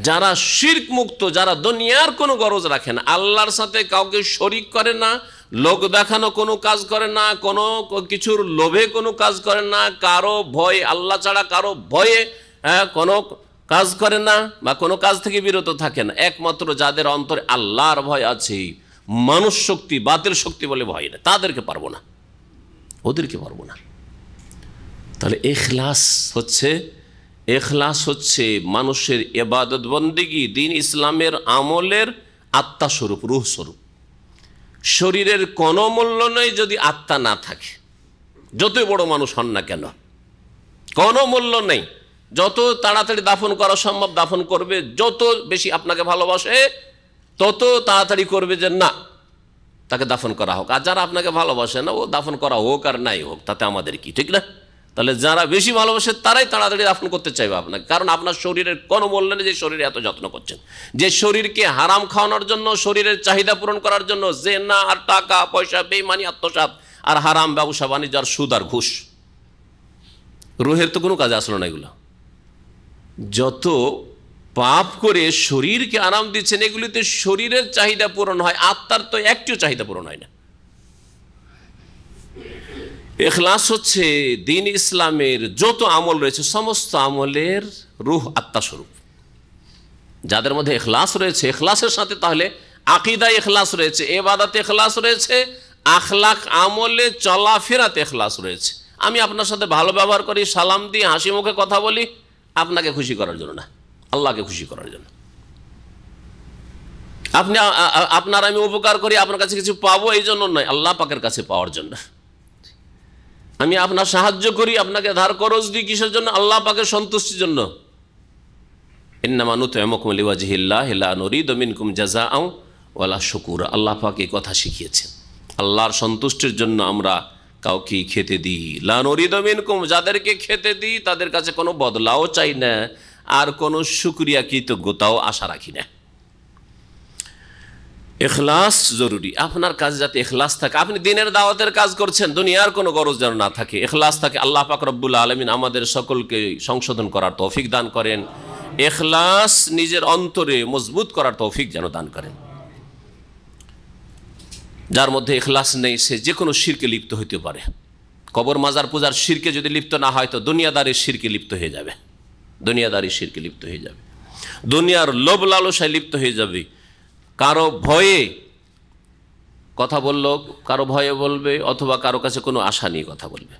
যারা শিরক মুক্ত, যারা দুনিয়ার কোনো গরজ রাখে না, আল্লাহর সাথে কাউকে শরিক করে না, লোক দেখানো কোনো কাজ করে না, কোনো কিছুর লোভে কোনো কাজ করে না, কারো ভয়ে, আল্লাহ ছাড়া কারো ভয়ে হ্যাঁ কোনো কাজ করে না বা কোনো কাজ থেকে বিরত থাকে না, একমাত্র যাদের অন্তরে আল্লাহর ভয় আছে, মানুষ শক্তি বাতিল শক্তি বলে ভয় না, তাদেরকে পারবো না, ওদেরকে পারবো না। তাহলে ইখলাস হচ্ছে, ইখলাস হচ্ছে মানুষের ইবাদত বন্দেগী দ্বীন ইসলামের আমলের আত্মাস্বরূপ, রূহ স্বরূপ। শরীরের কোনো মূল্য নেই যদি আত্মা না থাকে, যতই বড় মানুষ হন না কেন কোনো মূল্য নেই, যত তাড়াতাড়ি দাফন করা সম্ভব দাফন করবে, যত বেশি আপনাকে ভালোবাসে তত তাড়াতাড়ি করবে যে না তাকে দাফন করা হোক, আর যারা আপনাকে ভালোবাসে না ও দাফন করা হোক আর নাই হোক তাতে আমাদের কি, ঠিক না? তাহলে যারা বেশি ভালোবাসে তারাই তাড়াতাড়ি দাফন করতে চাইবে আপনাকে, কারণ আপনার শরীরের কোনো মূল্য নেই যে শরীরে এত যত্ন করছেন, যে শরীরকে হারাম খাওয়ানোর জন্য, শরীরের চাহিদা পূরণ করার জন্য জেনা আর টাকা পয়সা বেইমানি আত্মসাৎ আর হারাম ব্যবসা বাণিজ্য আর সুদ আর ঘুষ, রুহের তো কোনো কাজে আসলো না। এগুলো যত পাপ করে শরীরকে আরাম দিচ্ছেন এগুলিতে শরীরের চাহিদা পূরণ হয়, আত্মার তো একটিও চাহিদা পূরণ হয় না। ইখলাস হচ্ছে দ্বীন ইসলামের যত আমল রয়েছে সমস্ত আমলের রূহ আত্মাস্বরূপ, যাদের মধ্যে ইখলাস রয়েছে, ইখলাসের সাথে তাহলে আকিদায় ইখলাস রয়েছে, ইবাদতে ইখলাস রয়েছে, আখলাক আমলে চলাফেরাতে ইখলাস রয়েছে। আমি আপনার সাথে ভালো ব্যবহার করি, সালাম দিই, হাসি মুখে কথা বলি, আপনাকে খুশি করার জন্য না, আল্লাহকে খুশি করার জন্য। अपने अपना रामी उपकार करी अपना कासे किसी पावो ये जोनों नहीं अल्लाह पकर कासे पावर जोन हमें अपना सहायता करी अपना के धार करोज दी किसी जोन अल्लाह पकर संतुष्ट जोन इन्नमा नुतइमुकुम लिवजहिल्लाहि ला नुरीदु मिनकुम जज़ाअन वला शुकुरा अल्लाह पाक एक कथा शिखिएছেন अल्लाहर सन्तुष्टिर जोन्नो आमरा काउके खेते दी ला नुरीदु मिनकुम जादेरके खेते दी तादेर काछे कोनो बदलाओ चाइ ना आर कोनो शुक्रिया कृतज्ञताओ आशा राखी ना इखलास जरूरी आपनार काजे जाते इखलास थाके आपनि दिनेर दावतेर काज करছেন दुनियार कोनो गरज जेन ना थाके इखलास थाके अल्लाह पाक रब्बुल आलामीन आमादेर सकलके संशोधन करार तौफिक दान करें इखलास निजेर अंतरे मजबूत करार तौफिक जेन दान करें जार मध्य इखलास नहीं से जेकोनो शिरके लिप्त होते पारे कबर मजार पूजार शिरके यदि लिप्त ना हय तो दुनियादारी शिरके लिप्त हो जाए दुनियादारी शिरके लिप्त हो जाए दुनियार लोभ लालसाय लिप्त हो जाए कारो भये कथा बोललो कारो भये बोलबे अथवा कारो काछे कोनो आशा निये कथा बोलबे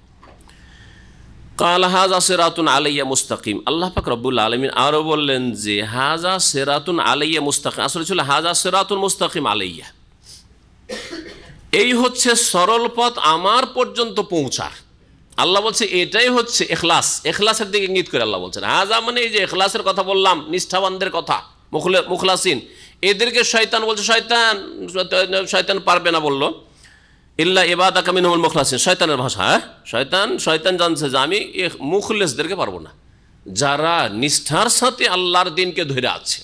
काला हाजा सिरातुन आलैया मुस्ताकिम अल्लाह पाक रब्बुल आलमीन आरो बोललेन जे हाजा सिरातुन आलैया मुस्ताकिम आसले छिलो हाजा सिरातुन मुस्ताकिम आलैया एई होच्छे सरल पथ आमार पर्यन्त पौंछार आल्लाह बोलछे एटाई होच्छे इखलास इखलासेर दिके इंगित करे आल्लाह बोलछेन हाजा माने एई जे इखलासेर कथा बोललाम निष्ठावानदेर कथा मुखले मुखलासिन एदेरके शैतान बोलछे शैतान शैतान पारबे ना बोललो इल्ला इबादाका मिनहुल मुखलासिन शैतानेर भाषा हाँ शैतान शैतान जानছে যে আমি মুখলেসদেরকে পারবো না যারা निष्ठार साथे आल्लाहर दिनके धरे আছে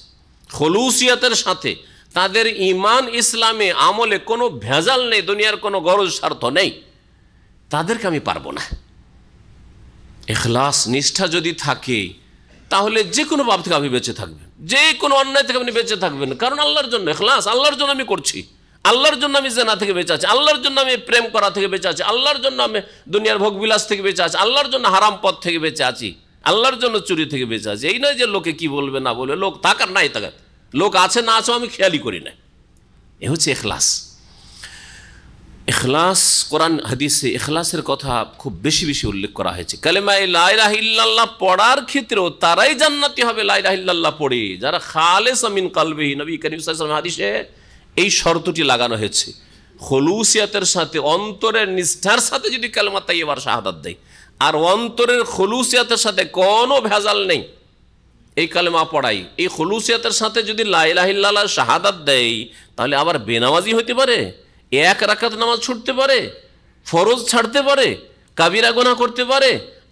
খলুসিয়াতের সাথে তাদের ईमान ইসলামে আমলে কোনো ভেজাল নেই দুনিয়ার কোনো গরজ স্বার্থ নেই তাদেরকে আমি পারবো না ইখলাস निष्ठा যদি থাকে তাহলে যে কোনো পাপ থেকে আপনি বেঁচে থাকবেন যে কোনো অন্যায় থেকে আপনি বেঁচে থাকবেন কারণ আল্লাহর জন্য ইখলাস আল্লাহর জন্য আমি করছি আল্লাহর জন্য আমি জানা থেকে বেঁচে আছি আল্লাহর জন্য আমি প্রেম করা থেকে বেঁচে আছি আল্লাহর জন্য আমি দুনিয়ার ভোগবিলাস থেকে বেঁচে আছি আল্লাহর জন্য হারাম পথ থেকে বেঁচে আছি আল্লাহর জন্য চুরি থেকে বেঁচে আছি এই নয় যে লোকে কি বলবে না বলবে লোক তাকার নাই তাকার লোক আছে না আছে আমি খেয়ালই করি না এই হচ্ছে ইখলাস ইখলাস কোরআন হাদিসে ইখলাসের কথা খুব বেশি বেশি উল্লেখ করা হয়েছে কালেমা লা ইলাহা ইল্লাল্লাহ পড়ার ক্ষেত্রেও তারাই জান্নাতি হবে লা ইলাহা ইল্লাল্লাহ পড়ে যারা খালিস মিন কলবিহি নবী করিম সাল্লাল্লাহু আলাইহি ওয়াসাল্লাম হাদিসে এই শর্তটি লাগানো হয়েছে খলুসিয়াতের সাথে অন্তরের নিষ্ঠার সাথে যদি কালেমা তাইয়্যিবার শাহাদাত দেয় আর অন্তরের খলুসিয়াতের সাথে কোনো ভেজাল নেই এই কালেমা পড়াই এই খলুসিয়াতের সাথে যদি লা ইলাহা ইল্লাল্লাহ শাহাদাত দেয় তাহলে আবার বেনামাজি হতে পারে এক রাকাত নামাজ ছুটতে পারে ফরজ ছাড়তে পারে কাবিরা গুনাহ করতে পারে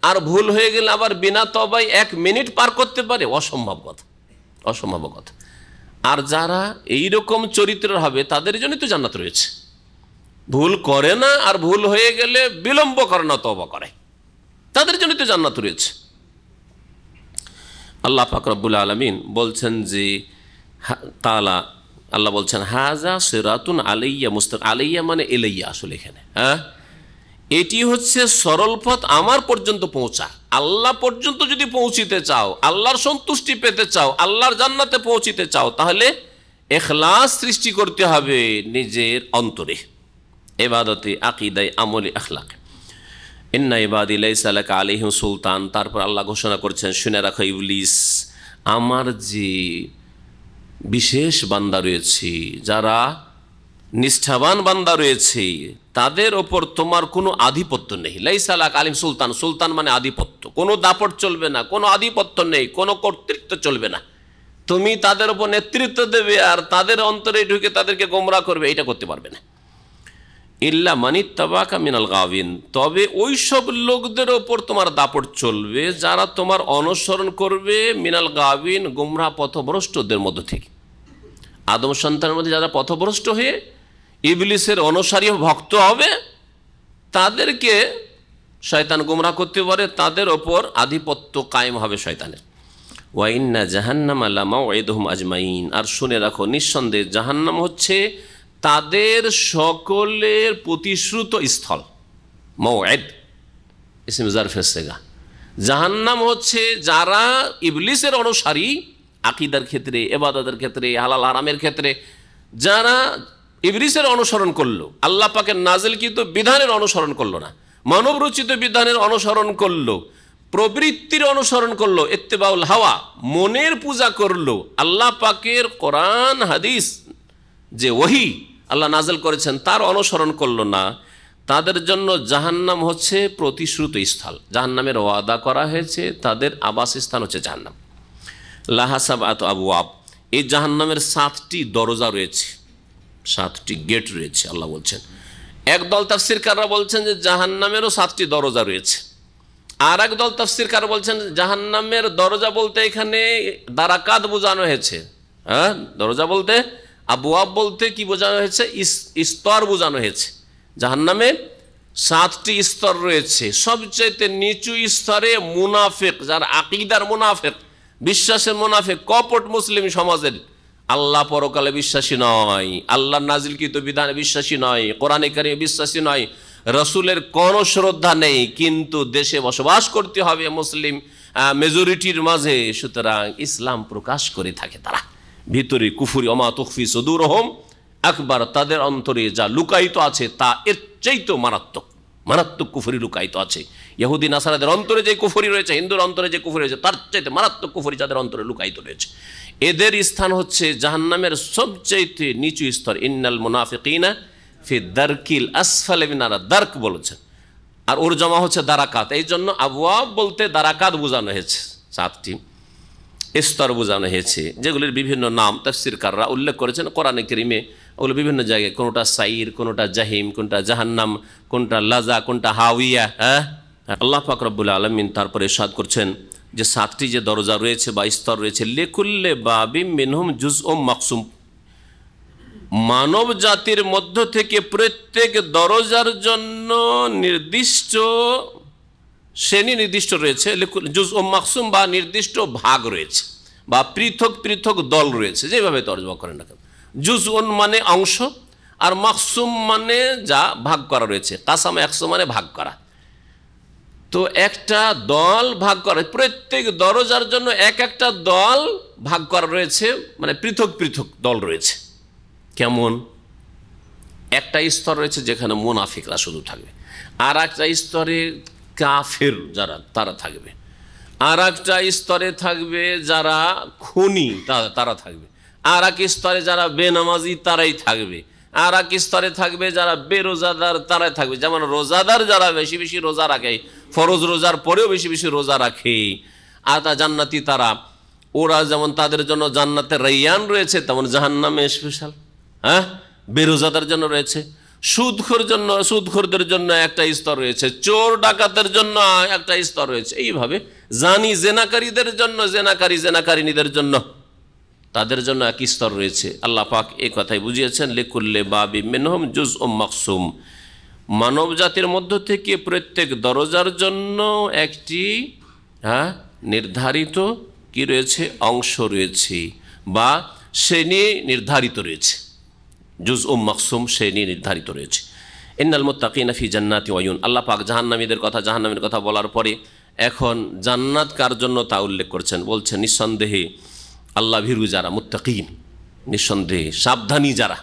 আর ভুল হয়ে গেলে আবার বিনা তওবায় এক মিনিট পার করতে পারে অসম্ভব কথা অসম্ভব কথা আর যারা এই রকম চরিত্রের হবে তাদের জন্য তো জান্নাত রয়েছে ভুল করে না আর ভুল হয়ে গেলে বিলম্ব করে না তওবা করে তাদের জন্য তো জান্নাত রয়েছে আল্লাহ পাক রব্বুল আলামিন বলছেন যে তাআলা আল্লাহ বলছেন হাজা সিরাতুন আলাইয়া মুস্তাক আলাইয়া মানে এলাইয়া আসলে এখানে হ্যাঁ এটি হচ্ছে সরল পথ আমার পর্যন্ত পৌঁছা আল্লাহ পর্যন্ত যদি পৌঁছিতে চাও আল্লাহর সন্তুষ্টি পেতে চাও আল্লাহর জান্নাতে পৌঁছিতে চাও তাহলে ইখলাস সৃষ্টি করতে হবে নিজের অন্তরে ইবাদতে আকীদায় আমলে اخلاقে ইন্না ইবাদি লাইসা লাকা আলাইহিম সুলতান তারপর আল্লাহ ঘোষণা করেছেন শুনে রাখো ইবলিস আমার যে বিশেষ বান্দা রয়েছে যারা নিষ্ঠাবান বান্দা রয়েছে তাদের উপর তোমার কোনো আধিপত্য নেই লাইসা লাকা আলাইহিম সুলতান সুলতান মানে আধিপত্য কোনো দাপট চলবে না কোনো আধিপত্য নেই কোনো কর্তৃত্ব চলবে না তুমি তাদের উপর নেতৃত্ব দেবে আর তাদের অন্তরে ঢুকে তাদেরকে গোমরাহ করবে এটা করতে পারবে না ইল্লা মানিত্তাবাকা মিনাল গাওয়িন তবে ওই সব লোকদের উপর তোমার দাপট চলবে যারা তোমার অনুসরণ করবে মিনাল গাওয়িন গোমরাহ পথভ্রষ্টদের মধ্য থেকে আদম সন্তানের মধ্যে যারা পথভ্রষ্ট হয়ে ইবলিসের অনুসারী ভক্ত হবে তাদেরকে শয়তান গোমরাহ করতে পারে তাদের উপর আধিপত্য কায়েম হবে শয়তানের ওয়া ইন্না জাহান্নামা লামাউইদুহুম আজমাইন আর শুনে রাখো নিঃসন্দেহে জাহান্নাম হচ্ছে তাদের সকলের প্রতিশ্রুত স্থল মাউইদ ইসম জারফের সেগা জাহান্নাম হচ্ছে যারা ইবলিসের অনুসারী আকীদার ক্ষেত্রে ইবাদতের ক্ষেত্রে হালাল হারামের ক্ষেত্রে যারা ইবলিসের অনুসরণ করলো আল্লাহ পাকের নাজিলকৃত বিধানের অনুসরণ করলো না মানবরচিত বিধানের অনুসরণ করলো প্রবৃত্তির অনুসরণ করলো ইত্তেবাউল হাওয়া মনের পূজা করলো আল্লাহ পাকের কোরআন হাদিস जे वही अल्लाह नाजिल करेছেন তার अनुसरण करलो ना तादेर जन्नो जहन्नाम होच्छे प्रतिश्रुत स्थल जहन्नामेर वादा करा हয়েছে तादेर आवास स्थान होच्छे जहन्नाम लाहा साबआतु अबवाब এই জাহান্নামের সাতটি দরজা রয়েছে সাতটি গেট রয়েছে আল্লাহ বলছেন একদল তাফসীরকাররা বলছেন যে জাহান্নামেরও সাতটি দরজা রয়েছে আর একদল তাফসীরকার বলছেন জাহান্নামের দরজা বলতে এখানে দারাকাত বোঝানো হয়েছে হ্যাঁ দরজা বলতে আবওয়াব বলতে কি বোঝানো হয়েছে স্তর বোঝানো হয়েছে জাহান্নামে সাতটি স্তর রয়েছে সবচেয়ে নিচু স্তরে মুনাফিক যার আকীদার মুনাফিক বিশ্বাসের মুনাফিক কপট মুসলিম সমাজের আল্লাহ পরকালে বিশ্বাসী নয় আল্লাহর নাজিলকৃত বিধানে বিশ্বাসী নয় কোরআনে কারিমে বিশ্বাসী নয় রাসূলের কোনো শ্রদ্ধা নেই কিন্তু দেশে বসবাস করতে হবে মুসলিম মেজরিটির মাঝে সুতরাং ইসলাম প্রকাশ করে থাকে তারা ভিতরে কুফরি ওমা তুখফি সুদুরহুম আকবার তাদের অন্তরে যা লুকায়িত আছে তা এর চাইতে মারাত্মক মারাত্মক কুফরি লুকায়িত আছে ইহুদি নাসারাদের অন্তরে যে কুফরি রয়েছে হিন্দুর অন্তরে যে কুফরি রয়েছে তার চাইতে মারাত্মক কুফরি যাদের অন্তরে লুকায়িত রয়েছে এদের স্থান হচ্ছে জাহান্নামের সবচেয়ে নিচু স্তর ইন্নাল মুনাফিকিনা ফি দারকিল আসফালি মিনার দারক বলেছেন আর ওর জমা হচ্ছে দারাকাত এই জন্য আবওয়াব বলতে দারাকাত বোঝানো হয়েছে সাতটি স্তর বোঝানো হয়েছে যেগুলির বিভিন্ন নাম তাফসীরকাররা উল্লেখ করেছেন কোরআনে কারিমে ওগুলো বিভিন্ন জায়গায় কোনটা সাইর কোনটা জাহিম কোনটা জাহান্নাম কোনটা লাজা কোনটা হাওয়িয়া হ্যাঁ আল্লাহ পাক রব্বুল আলামিন তারপরে ইরশাদ করছেন যে সাতটি যে দরজা রয়েছে বা স্তর রয়েছে লিকুল্লি বাবিম মিনহুম জুজউম মাকসুম মানব জাতির মধ্য থেকে প্রত্যেক দরজার জন্য নির্দিষ্ট শ্রেণী নির্দিষ্ট রয়েছে জুজউম মাকসুম বা নির্দিষ্ট ভাগ রয়েছে বা পৃথক পৃথক দল রয়েছে যেভাবে তরজমা করেন না কেন জুজউন মানে অংশ আর মাকসুম মানে যা ভাগ করা রয়েছে কাসাম একশো মানে ভাগ করা তো একটা দল ভাগ করে প্রত্যেক দরজার জন্য এক একটা দল ভাগ করা রয়েছে মানে পৃথক পৃথক দল রয়েছে কেমন একটা স্তর রয়েছে যেখানে মুনাফিকরা শুধু থাকবে আর একটা স্তরে কাফের যারা তারা থাকবে আর একটা স্তরে থাকবে যারা খুনি তারা থাকবে আর এক স্তরে যারা বেনামাজি তারাই থাকবে আর এক স্তরে থাকবে যারা বেরোজাদার তারাই থাকবে যেমন রোজাদার যারা বেশি বেশি রোজা রাখে ফরজ রোজার পরেও বেশি বেশি রোজা রাখে আর তা জান্নাতি তারা ওরা যেমন তাদের জন্য জান্নাতে রায়্যান রয়েছে তেমন জাহান্নামে স্পেশাল হ্যাঁ বেরোজাদার জন্য রয়েছে সুদখোর জন্য সুদখোরদের জন্য একটা স্তর রয়েছে চোর ডাকাতের জন্য একটা স্তর রয়েছে এইভাবে জানি জেনাকারীদের জন্য জেনাকারী জেনাকারিনীদের জন্য তাদের জন্য এক স্তর রয়েছে আল্লাহ পাক এই কথাই বুঝিয়েছেন লিকুল্লি বাবিম মিনহুম জুজউম মাকসুম মানব জাতির মধ্য থেকে প্রত্যেক দরজার জন্য একটি হ্যাঁ নির্ধারিত কি রয়েছে অংশ রয়েছে বা শ্রেণী নির্ধারিত রয়েছে জুজউম মাকসুম শ্রেণী নির্ধারিত রয়েছে ইন্নাল মুত্তাকিনা ফি জান্নাতি ওয়া ইউন আল্লাহ পাক জাহান্নামীদের কথা জাহান্নামের কথা বলার পরে এখন জান্নাত কার জন্য তা উল্লেখ করছেন বলছেন নিঃসন্দেহে আল্লাহ ভীরু যারা মুত্তাকিন নিঃসন্দেহে সাবধানী যারা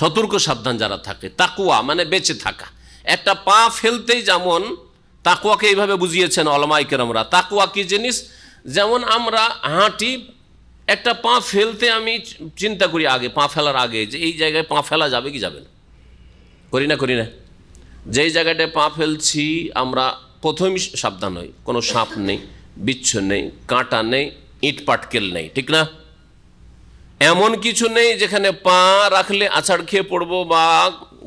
সতর্ক সাবধান যারা থাকে তাকওয়া মানে বেঁচে থাকা একটা পা ফেলতেই যেমন তাকওয়াকে এইভাবে বুঝিয়েছেন উলামায়ে কেরামরা তাকওয়া কি জিনিস যেমন আমরা হাঁটি একটা পা ফেলতে আমি চিন্তা করি আগে পা ফেলার আগে যে এই জায়গায় পা ফেলা যাবে কি যাবে না করি না করি না যেই জায়গাটায় পা ফেলছি আমরা প্রথমেই সাবধান হই কোনো সাপ নেই বিচ্ছু নেই কাঁটা নেই ইট পাটকেল নেই ঠিক না এমন কিছু নেই যেখানে পা রাখলে আছাড় খেয়ে পড়বো বা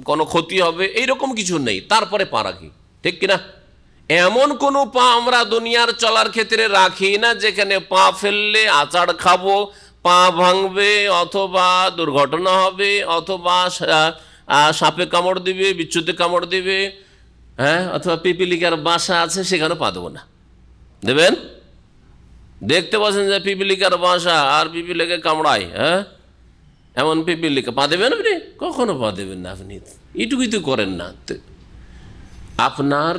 কোনো ক্ষতি হবে এইরকম কিছু নেই তারপরে পা রাখি ঠিক কিনা এমন কোনো পা আমরা দুনিয়ার চলার ক্ষেত্রে রাখি না যেখানে পা ফেললে আছাড় খাবো পা ভাঙবে অথবা দুর্ঘটনা হবে অথবা সাপে কামড় দিবে বিচ্ছুতে কামড় দিবে হ্যাঁ অথবা পিপিলিকার বাসা আছে সেখানে পা দেবো না দেবেন দেখতে পাচ্ছেন যে পিপিলিকার বাসা আর পিপিলিকে কামড়ায় হ্যাঁ এমন পিপিলিকা পা দেবেন আপনি কখনো পা দেবেন না আপনি এটুকুই তো করেন না আপনার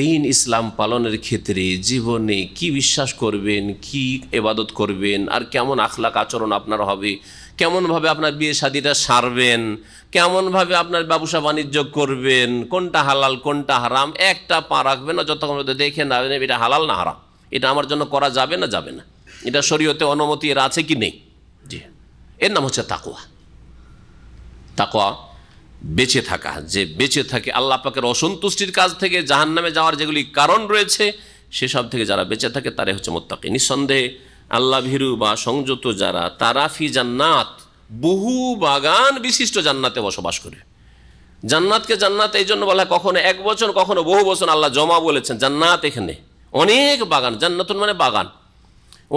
দিন ইসলাম পালনের ক্ষেত্রে জীবনে কি বিশ্বাস করবেন কি ইবাদত করবেন আর কেমন আখলাক আচরণ আপনার হবে কেমনভাবে আপনার বিয়ে শাদীটা সারবেন কেমনভাবে আপনার ব্যবসা বাণিজ্য করবেন কোনটা হালাল কোনটা হারাম একটা পা রাখবেন না যতক্ষণ দেখে না এটা হালাল না হারাম এটা আমার জন্য করা যাবে না যাবে না এটা শরীয়তে অনুমতি এর আছে কি নেই জি এর নাম হচ্ছে তাকওয়া তাকওয়া বেঁচে থাকা, যে বেঁচে থাকে আল্লাহ পাকের অসন্তুষ্টির কাজ থেকে জাহান্নামে যাওয়ার যেগুলি কারণ রয়েছে সেসব থেকে যারা বেঁচে থাকে তারাই হচ্ছে মুত্তাকী। নিঃসন্দেহে আল্লাহ ভীরু বা সংযত যারা তারা ফি জান্নাত বহু বাগান বিশিষ্ট জান্নাতে বসবাস করে। জান্নাতকে জান্নাত এই জন্য বলা হয়, কখনো এক বচন কখনো বহু বচন আল্লাহ জমা বলেছেন। জান্নাত এখানে অনেক বাগান, জান্নাতুন মানে বাগান,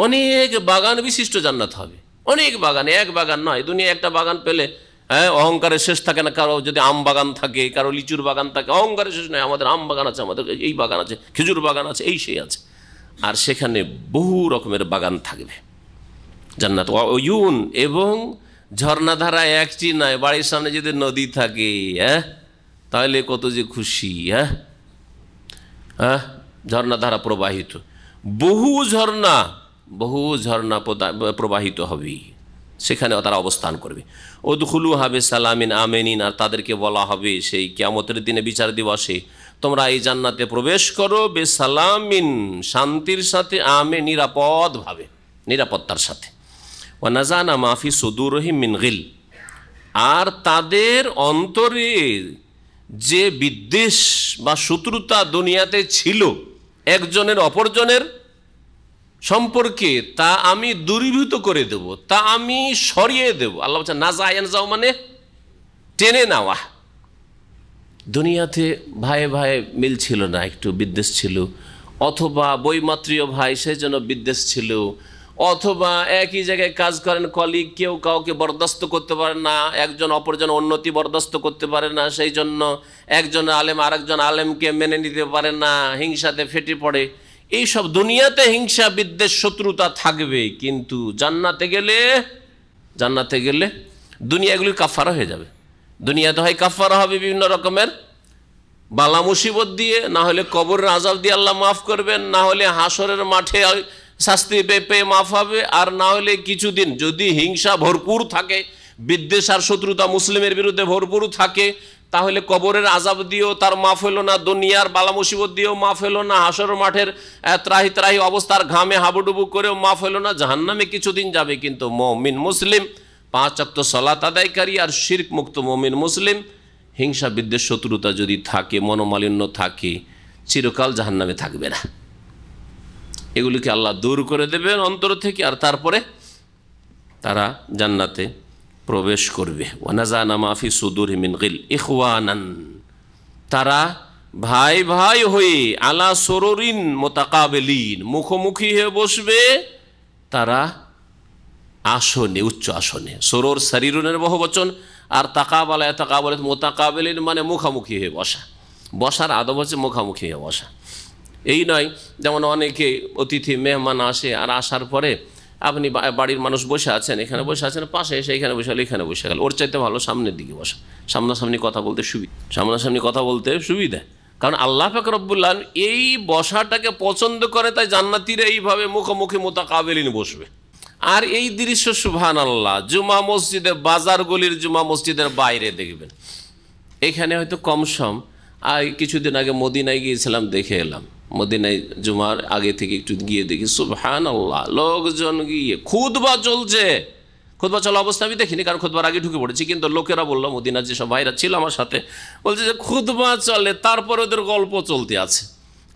অনেক বাগান বিশিষ্ট জান্নাত হবে, অনেক বাগান, এক বাগান নয়। দুনিয়া একটা বাগান পেলে হ্যাঁ অহংকারের শেষ থাকে না, কারো যদি আম বাগান থাকে, কারো লিচুর বাগান থাকে, অহংকারের শেষ নয়। আমাদের আম বাগান আছে, আমাদের এই বাগান আছে, খেজুর বাগান আছে, এই সেই আছে, আর সেখানে বহু রকমের বাগান থাকবে জান্নাত। ওয়ুন এবং ঝর্ণাধারা একটি নয়, বাড়ির সামনে যদি নদী থাকে হ্যাঁ তাহলে কত যে খুশি। হ্যাঁ হ্যাঁ ঝর্ণাধারা প্রবাহিত, বহু ঝর্ণা বহু ঝর্ণা প্রবাহিত হবে, সেখানে তারা অবস্থান করবে। ওদখুলু হবে সালামিন আমিনিন, আর তাদেরকে বলা হবে সেই কিয়ামতের দিনে বিচার দিবসে, তোমরা এই জান্নাতে প্রবেশ করো বে সালামিন, শান্তির সাথে, আমে নিরাপদভাবে, নিরাপত্তার সাথে। ও নাজানা মাফি সুদুরহিম মিন গিল, আর তাদের অন্তরে যে বিদ্বেষ বা শত্রুতা দুনিয়াতে ছিল একজনের অপরজনের সম্পর্কে, তা আমি দূরীভূত করে দেব, তা আমি সরিয়ে দেব। আল্লাহ বলছেন নাজা ইয়ানজাও মানে টেনে নেওয়া। দুনিয়াতে ভাই ভাই মিল ছিল না, একটু বিদ্বেষ ছিল, অথবা বৈমাত্রীয় ভাই সেই জন্য বিদ্বেষ ছিল, অথবা একই জায়গায় কাজ করেন কলিগ, কেউ কাউকে বরদাস্ত করতে পারে না, একজন অপরজন উন্নতি বরদাস্ত করতে পারে না, সেই জন্য একজন আলেম আরেকজন আলেমকে মেনে নিতে পারে না, হিংসাতে ফেটে পড়ে। এইসব দুনিয়াতে হিংসা বিদ্বেষ শত্রুতা থাকবে, কিন্তু জান্নাতে গেলে জান্নাতে গেলে দুনিয়াগুলির কাফারা হয়ে যাবে। দুনিয়াতে হয় কাফারা হবে বিভিন্ন রকমের বালা মুসিবত দিয়ে, না হলে কবরের আজাব দিয়ে আল্লাহ মাফ করবেন, না হলে হাসরের মাঠে শাস্তি পেয়ে মাফ হবে, আর না হলে কিছুদিন যদি হিংসা ভরপুর থাকে, বিদ্বেষ আর শত্রুতা মুসলিমের বিরুদ্ধে ভরপুর থাকে, তাহলে কবরের আজাব দিয়েও তার মাফ হলো না, দুনিয়ার বালা মুসিবত দিয়েও মাফ হলো না, হাসর মাঠের ত্রাহি ত্রাহি অবস্থার ঘামে হাবুডুবু করেও মাফ হলো না, জাহান্নামে কিছুদিন যাবে। কিন্তু মুমিন মুসলিম পাঁচ ওয়াক্ত সালাত আদায়কারী আর শিরক মুক্ত মুমিন মুসলিম হিংসা বিদ্বেষ শত্রুতা যদি থাকে, মনোমালিন্য থাকে, চিরকাল জাহান্নামে থাকবে না। এগুলিকে আল্লাহ দূর করে দেবেন অন্তর থেকে, আর তারপরে তারা জান্নাতে প্রবেশ করবে। ওয়ানাজানা মাফি সুদুরহিম মিন গিল ইখওয়ানান, তারা ভাই ভাই হয়ে আলা সুরুরিন মুতাকাবিলিন, মুখোমুখি হয়ে বসবে তারা আসনে, উচ্চ আসনে। সুরুর শরীরুনের বহুবচন, আর তাকাবালা তাকাবালাত মুতাকাবিলিন মানে মুখোমুখি হয়ে বসা, বসার আদব হচ্ছে মুখোমুখি হয়ে বসা। এই নয় যেমন অনেকে অতিথি মেহমান আসে, আর আসার পরে আপনি বাড়ির মানুষ বসে আছেন, এখানে বসে আছেন, পাশে এসে এখানে বসে গেল এখানে বসে গেল। ওর চাইতে ভালো সামনের দিকে বসা, সামনাসামনি কথা বলতে সুবিধা, সামনাসামনি কথা বলতে সুবিধা, কারণ আল্লাহ পাক রব্বুল আলামিন এই বসাটাকে পছন্দ করে। তাই জান্নাতীরা এইভাবে মুখোমুখি মুতাকাবিলিন বসবে। আর এই দৃশ্য সুবহানাল্লাহ জুমা মসজিদে, বাজারগুলির জুমা মসজিদের বাইরে দেখবেন। এখানে হয়তো কমসম, আর কিছুদিন আগে মদিনায় গিয়েছিলাম, দেখে এলাম, মদিনায় জুমার আগে থেকে একটু গিয়ে দেখি সুবহানাল্লাহ লোকজন গিয়ে খুতবা চলছে। খুতবা চলা অবস্থা আমি দেখিনি, কারণ খুতবার আগে ঢুকে পড়েছি, কিন্তু লোকেরা বললো, মদিনার যেসব ভাইরা ছিল আমার সাথে, বলছে যে খুতবা চলে, তারপর ওদের গল্প চলতে আছে,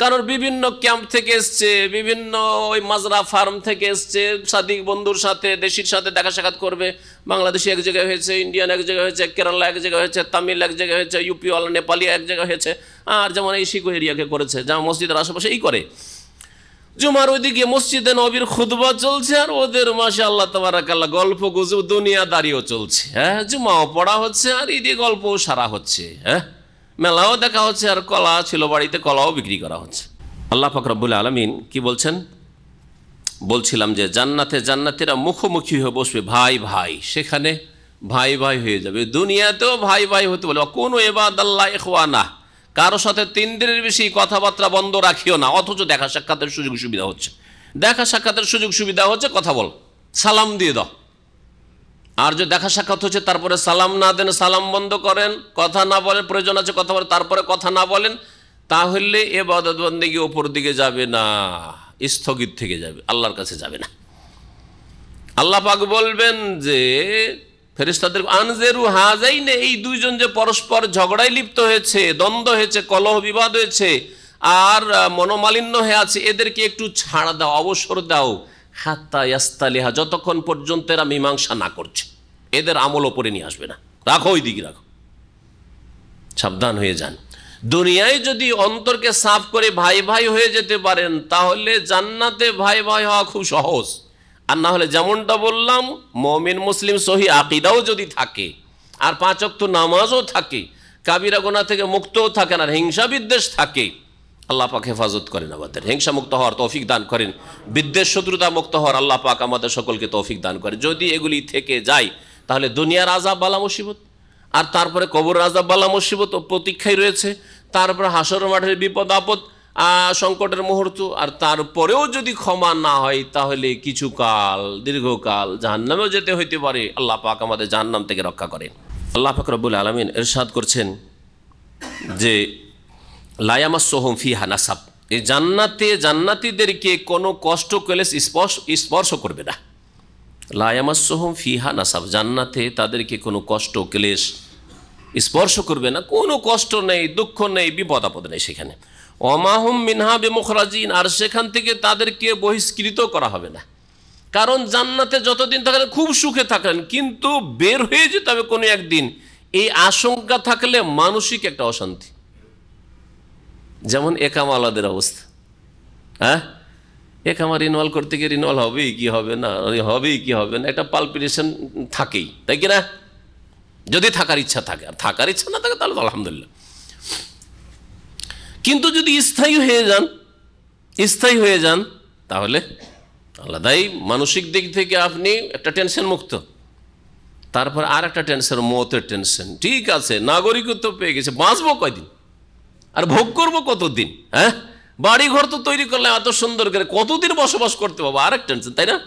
কারণ বিভিন্ন ক্যাম্প থেকে এসছে, বিভিন্ন ওই মাজরা ফার্ম থেকে এসছে, সাদিক বন্ধুর সাথে দেশির সাথে দেখা সাক্ষাৎ করবে। বাংলাদেশি এক জায়গায় হয়েছে, ইন্ডিয়ান এক জায়গায় হয়েছে, কেরালা এক জায়গায় হয়েছে, তামিল এক জায়গায় হয়েছে, ইউপিওয়ালা নেপালি এক জায়গায় হয়েছে, আর যেমন এই শিখো এরিয়াকে করেছে, যেমন মসজিদের আশেপাশে এই করে। জুমার ওইদিকে মসজিদে নবীর খুতবা চলছে, আর ওদের মাশাআল্লাহ তাবারাকাল্লাহ গল্প গুজব দুনিয়াদারিও চলছে। হ্যাঁ জুমাও পড়া হচ্ছে, আর এদিকে গল্পও সারা হচ্ছে, হ্যাঁ মেলাও দেখা হচ্ছে, আর কলা ছিল বাড়িতে, কলাও বিক্রি করা হচ্ছে। আল্লাহ পাক রব্বুল আলামিন কি বলছেন? বলছিলাম যে জান্নাতে জান্নাতীরা মুখোমুখি হয়ে বসবে, ভাই ভাই, সেখানে ভাই ভাই হয়ে যাবে। দুনিয়াতেও ভাই ভাই হতে বলে, কোনো ইবাদাল্লাহ ইখওয়ানা, কারো সাথে তিন দিনের বেশি কথাবার্তা বন্ধ রাখিও না। অথচ দেখা সাক্ষাতের সুযোগ সুবিধা হচ্ছে, দেখা সাক্ষাতের সুযোগ সুবিধা হচ্ছে, কথা বল, সালাম দিয়ে দাও। আর যে দেখা সাক্ষাৎ হচ্ছে তারপরে সালাম না দেন, সালাম বন্ধ করেন, কথা না বলেন, প্রয়োজন আছে কথা বলেন, তারপরে কথা না বলেন, তাহলে ইবাদত বন্দেগী ওপর দিকে যাবে না, স্থগিত থেকে যাবে, আল্লাহর কাছে যাবে না। আল্লাহ পাক বলবেন যে ফেরেশতাদের আনজেরু হাজাইন, এই দুইজন যে পরস্পর ঝগড়ায় লিপ্ত হয়েছে, দ্বন্দ্ব হয়েছে, কলহ বিবাদ হয়েছে আর মনোমালিন্য হয়ে আছে, এদেরকে একটু ছাড় দাও, অবসর দাও। হাত্তা ইয়াস্তালিহা, যতক্ষণ পর্যন্ত এরা মীমাংসা না করছে, এদের আমল ওপরে নিয়ে আসবে না, রাখো, ওই দিকে রাখো, সাবধান হয়ে যান। দুনিয়ায় যদি অন্তরকে সাফ করে ভাই ভাই হয়ে যেতে পারেন, তাহলে জান্নাতে ভাই ভাই হওয়া খুব সহজ। আর না হলে যেমনটা বললাম, মুমিন মুসলিম সহি আকিদাও যদি থাকে আর পাঁচ ওয়াক্ত নামাজও থাকে, কাবিরা গুনাহ থেকে মুক্তও থাকেন আর হিংসা বিদ্বেষ থাকে, আল্লাহ পাক হেফাজত করেন আমাদের, হিংসা মুক্ত হওয়ার তৌফিক দান করেন, বিদ্বেষ শত্রুতা মুক্ত হওয়ার আল্লাহ পাক আমাদের সকলকে তৌফিক দান করেন। যদি এগুলি থেকে যায় তাহলে দুনিয়ার আযাব বালা মুসিবত, আর তারপরে কবর আযাব বালা মুসিবত ও প্রতীক্ষায় রয়েছে, তারপরে হাসর মাঠের বিপদ আপদ সংকটের মুহূর্ত, আর তারপরেও যদি ক্ষমা না হয় তাহলে কিছুকাল দীর্ঘকাল জাহান্নামেও যেতে হইতে পারে। আল্লাহ পাক আমাদের জাহান্নাম থেকে রক্ষা করেন। আল্লাহ পাক রব্বুল আলামিন ইরশাদ করছেন যে লায়ামাসসুহুম ফিহা নাসাব, এই জান্নাতে জান্নাতীদেরকে কোনো কষ্ট ক্লেশ স্পর্শ স্পর্শ করবে না। লায়ামাসসুহুম ফিহা নাসাব, জান্নাতে তাদেরকে কোনো কষ্ট ক্লেশ স্পর্শ করবে না, কোনো কষ্ট নেই, দুঃখ নেই, বিপদ আপদ নেই সেখানে। ওমাহুম মিনহা বিমুখরাজিন, আর সেখান থেকে তাদেরকে বহিষ্কৃত করা হবে না। কারণ জান্নাতে যতদিন থাকেন খুব সুখে থাকেন, কিন্তু বের হয়ে যেতে হবে কোনো একদিন, এই আশঙ্কা থাকলে মানসিক একটা অশান্তি। যেমন একামালাদের অবস্থা, হ্যাঁ, একামা রিনওয়াল করতে গিয়ে রিনওয়াল হবেই কি হবে না, হবেই কি হবে না, একটা পালপিটেশন থাকেই, তাই কি না? যদি থাকার ইচ্ছা থাকে, আর থাকার ইচ্ছা না থাকে তাহলে তো আলহামদুলিল্লাহ। কিন্তু যদি স্থায়ী হয়ে যান, স্থায়ী হয়ে যান তাহলে আলাদাই মানসিক দিক থেকে আপনি একটা টেনশন মুক্ত। তারপর আর একটা টেনশন, মতের টেনশন, ঠিক আছে নাগরিকত্ব পেয়ে গেছে, বাঁচবো কয়দিন আর ভোগ করবো কতদিন, হ্যাঁ, বাড়ি ঘর তো তৈরি করলে এত সুন্দর করে কতদিন বসবাস করতে পারবো, আর এক টেনশন, তাই না?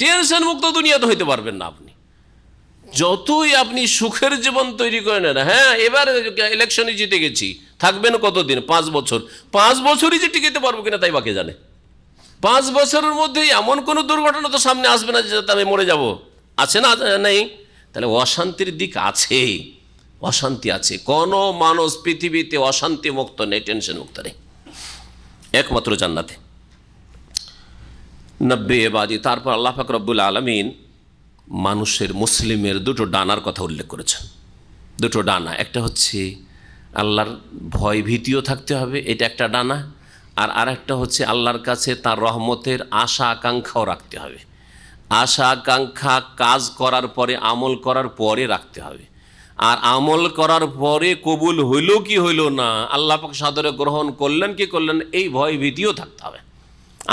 টেনশন মুক্ত দুনিয়াতে হইতে পারবেন না আপনি, যতই আপনি সুখের জীবন তৈরি করেন। হ্যাঁ, এবার ইলেকশনে জিতে গেছি, থাকবেন কতদিন? পাঁচ বছর। পাঁচ বছরই যে টিকেতে পারবো কিনা তাই বাকি জানে। পাঁচ বছরের মধ্যে এমন কোনো দুর্ঘটনা তো সামনে আসবে না যে আমি মরে যাব, আছে না নেই? তাহলে অশান্তির দিক আছে, অশান্তি আছে। কোনো মানুষ পৃথিবীতে অশান্তি মুক্ত নেই, টেনশন মুক্ত নেই, একমাত্র জান্নাতে। নব্বে এবাদি, তারপর আল্লাহ পাক রব্বুল আলামিন মানুষের, মুসলিমের দুটো ডানার কথা উল্লেখ করেছেন। দুটো ডানা, একটা হচ্ছে আল্লাহর ভয় ভীতিও থাকতে হবে, এটা একটা ডানা, আর আরেকটা হচ্ছে আল্লাহর কাছে তার রহমতের আশা আকাঙ্ক্ষাও রাখতে হবে। আশা আকাঙ্ক্ষা কাজ করার পরে, আমল করার পরে রাখতে হবে। আর আমল করার পরে কবুল হইল কি হইল না, আল্লাহ পাক সাদরে গ্রহণ করলেন কি করলেন, এই ভয় ভীতিও থাকতে হবে।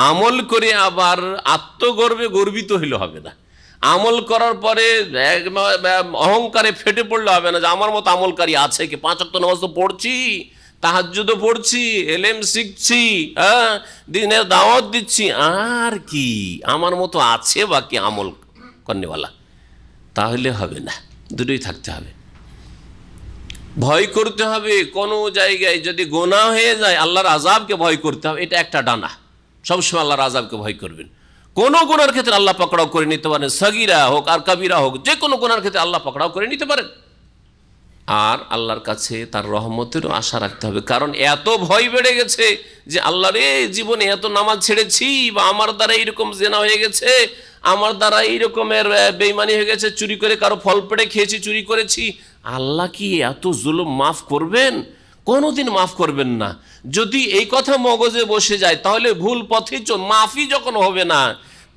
আমল করে আবার আত্মগর্বে গর্বিত হইল হবে না, আমল করার পরে অহংকারে ফেটে পড়লে হবে না যে আমার মতো আমলকারী আছে কি, পাঁচ ওয়াক্ত নামাজ তো পড়ছি, তাহাজ্জুদও পড়ছি, এলএম শিখছি, হ্যাঁ, দিনের দাওয়াত দিচ্ছি, আর কি আমার মতো আছে বাকি আমল করনেওয়ালা, তাহলে হবে না। দুটোই থাকতে হবে, ভয় করতে হবে। কোনো জায়গায় যদি গোনা হয়ে যায় আল্লাহর আযাবকে ভয় করতে হবে, এটা একটা ডানা, সবসময় আল্লাহর আযাবকে ভয় করবেন। কোনো গুনার ক্ষেত্রে আল্লাহ পাকড়াও করে নিতে পারেন, সগীরা হোক আর কাবীরা হোক, যে কোনো গুনার ক্ষেত্রে আল্লাহ পাকড়াও করে নিতে পারেন। আর আল্লাহর কাছে তার রহমতেরও আশা রাখতে হবে, কারণ এত ভয় বেড়ে গেছে যে আল্লাহ রে, জীবনে এত নামাজ ছেড়েছি, বা আমার দ্বারা এইরকম জেনা হয়ে গেছে, আমার দ্বারা এইরকমের বেইমানি হয়ে গেছে, চুরি করে কারো ফল পেড়ে খেয়েছি, চুরি করেছি, আল্লাহ কি এত জুলুম মাফ করবেন? কোনোদিন মাফ করবেন না। যদি এই কথা মগজে বসে যায় তাহলে ভুল পথে চল, মাফি যখন হবে না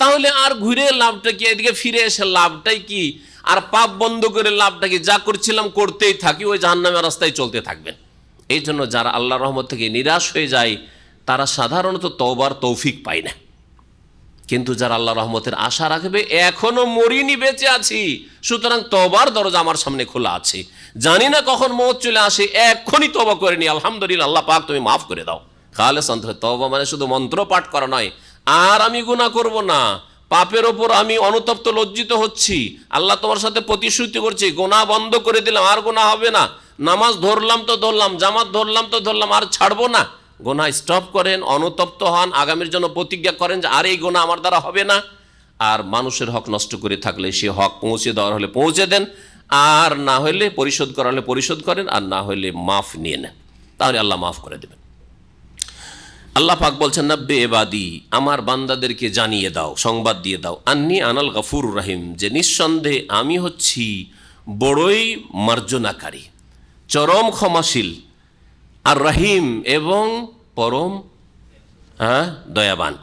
তাহলে আর ঘুরে লাভটা কি, এদিকে ফিরে এসে লাভটাই কি, আর পাপ বন্ধ করে লাভটা কি, যা করছিলাম করতেই থাকি, ওই জাহান্নামের রাস্তায় চলতে থাকবেন। এই জন্য যারা আল্লাহর রহমত থেকে নিরাশ হয়ে যায় তারা সাধারণত তওবার তৌফিক পায় না, কিন্তু যারা আল্লাহর রহমতের আশা রাখবে, এখনো মরিনি, বেঁচে আছি, সুতরাং তওবার দরজা আমার সামনে খোলা আছে, জানি না কখন মওত চলে আসে, এক্ষুনি তওবা করে নি, আলহামদুলিল্লাহ আল্লাহ পাক তুমি মাফ করে দাও। খালেস অন্তরে তওবা মানে শুধু মন্ত্র পাঠ করা নয়, আর আমি গুনাহ করব না, পাপের ওপর আমি অনুতপ্ত লজ্জিত হচ্ছি, আল্লাহ তোমার সাথে প্রতিশ্রুতি করছি, গুনাহ বন্ধ করে দিলাম, আর গুনাহ হবে না, নামাজ ধরলাম তো ধরলাম, জামাত ধরলাম তো ধরলাম, আর ছাড়বো না। গোনা স্টপ করেন, অনুতপ্ত হন, আগামীর জন্য প্রতিজ্ঞা করেন যে আর এই গোনা আমার দ্বারা হবে না। और मानुषेर हक नष्ट करे थाकले से हक पहुँचे देवार होले पहुँचे दें और ना होले परिशोध करा होले परिशोध करें और ना होले माफ निये नेन ताहले आल्लाह माफ करे देबेन। আল্লাহ পাক বলছেন নব্বে এবাদি আমার বান্দাদেরকে জানিয়ে দাও সংবাদ দিয়ে দাও আন্নি আনাল গফুর রহিম যে নিঃসন্দেহে আমি হচ্ছি বড়ই মার্জনাকারী চরম ক্ষমাশীল আর রহিম এবং পরম হ্যাঁ দয়াবান।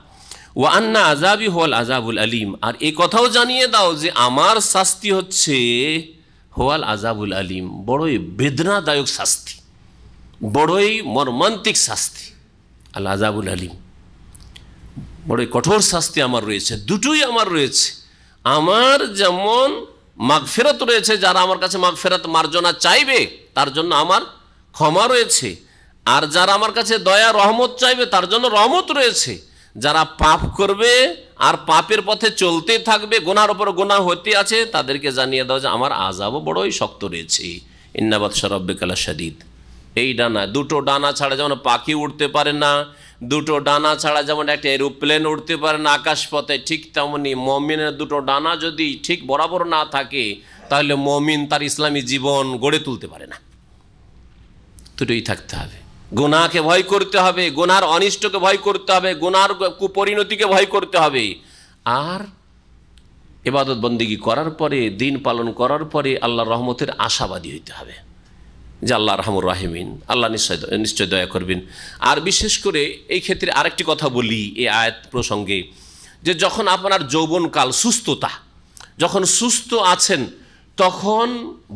ও আন্না আযাবি হুয়াল আযাবুল আলিম আর এই কথাও জানিয়ে দাও যে আমার শাস্তি হচ্ছে হুয়াল আযাবুল আলিম বড়ই বেদনাদায়ক শাস্তি বড়ই মর্মান্তিক শাস্তি আল আযাবুল আলিম বড় কঠোর শাস্তি আমার রয়েছে দুটোই আমার রয়েছে আমার যেমন মাগফিরাত রয়েছে যারা আমার কাছে মাগফিরাত মার্জনা চাইবে তার জন্য আমার ক্ষমা রয়েছে আর যারা আমার কাছে দয়া রহমত চাইবে তার জন্য রহমত রয়েছে যারা পাপ করবে আর পাপের পথে চলতে থাকবে গুনাহর উপর গুনাহ হতে আছে তাদেরকে জানিয়ে দাও যে আমার আযাবও বড়ই শক্ত রয়েছে ইন্না বাতশা রাব্বিকা লাশাদীদ। এই ডানা দুটো ডানা ছাড়া যেমন পাখি উঠতে পারে না দুটো ডানা ছাড়া যেমন একটা এরোপ্লেন উঠতে পারে না আকাশপথে ঠিক তেমনি মুমিনের দুটো ডানা যদি ঠিক বরাবর না থাকে তাহলে মুমিন তার ইসলামী জীবন গড়ে তুলতে পারে না। দুটোই থাকতে হবে গুনাহকে ভয় করতে হবে গুনাহর অনিষ্টকে ভয় করতে হবে গুনাহর কুপরিণতিকে ভয় করতে হবে আর ইবাদত বন্দেগী করার পরে দিন পালন করার পরে আল্লাহর রহমতের আশাবাদী হইতে হবে যে আল্লাহ রাহমুর রাহিমিন আল্লাহ নিশ্চয় নিশ্চয় দয়া করবেন। আর বিশেষ করে এই ক্ষেত্রে আরেকটি কথা বলি এই আয়াত প্রসঙ্গে যে যখন আপনার যৌবনকাল সুস্থতা যখন সুস্থ আছেন তখন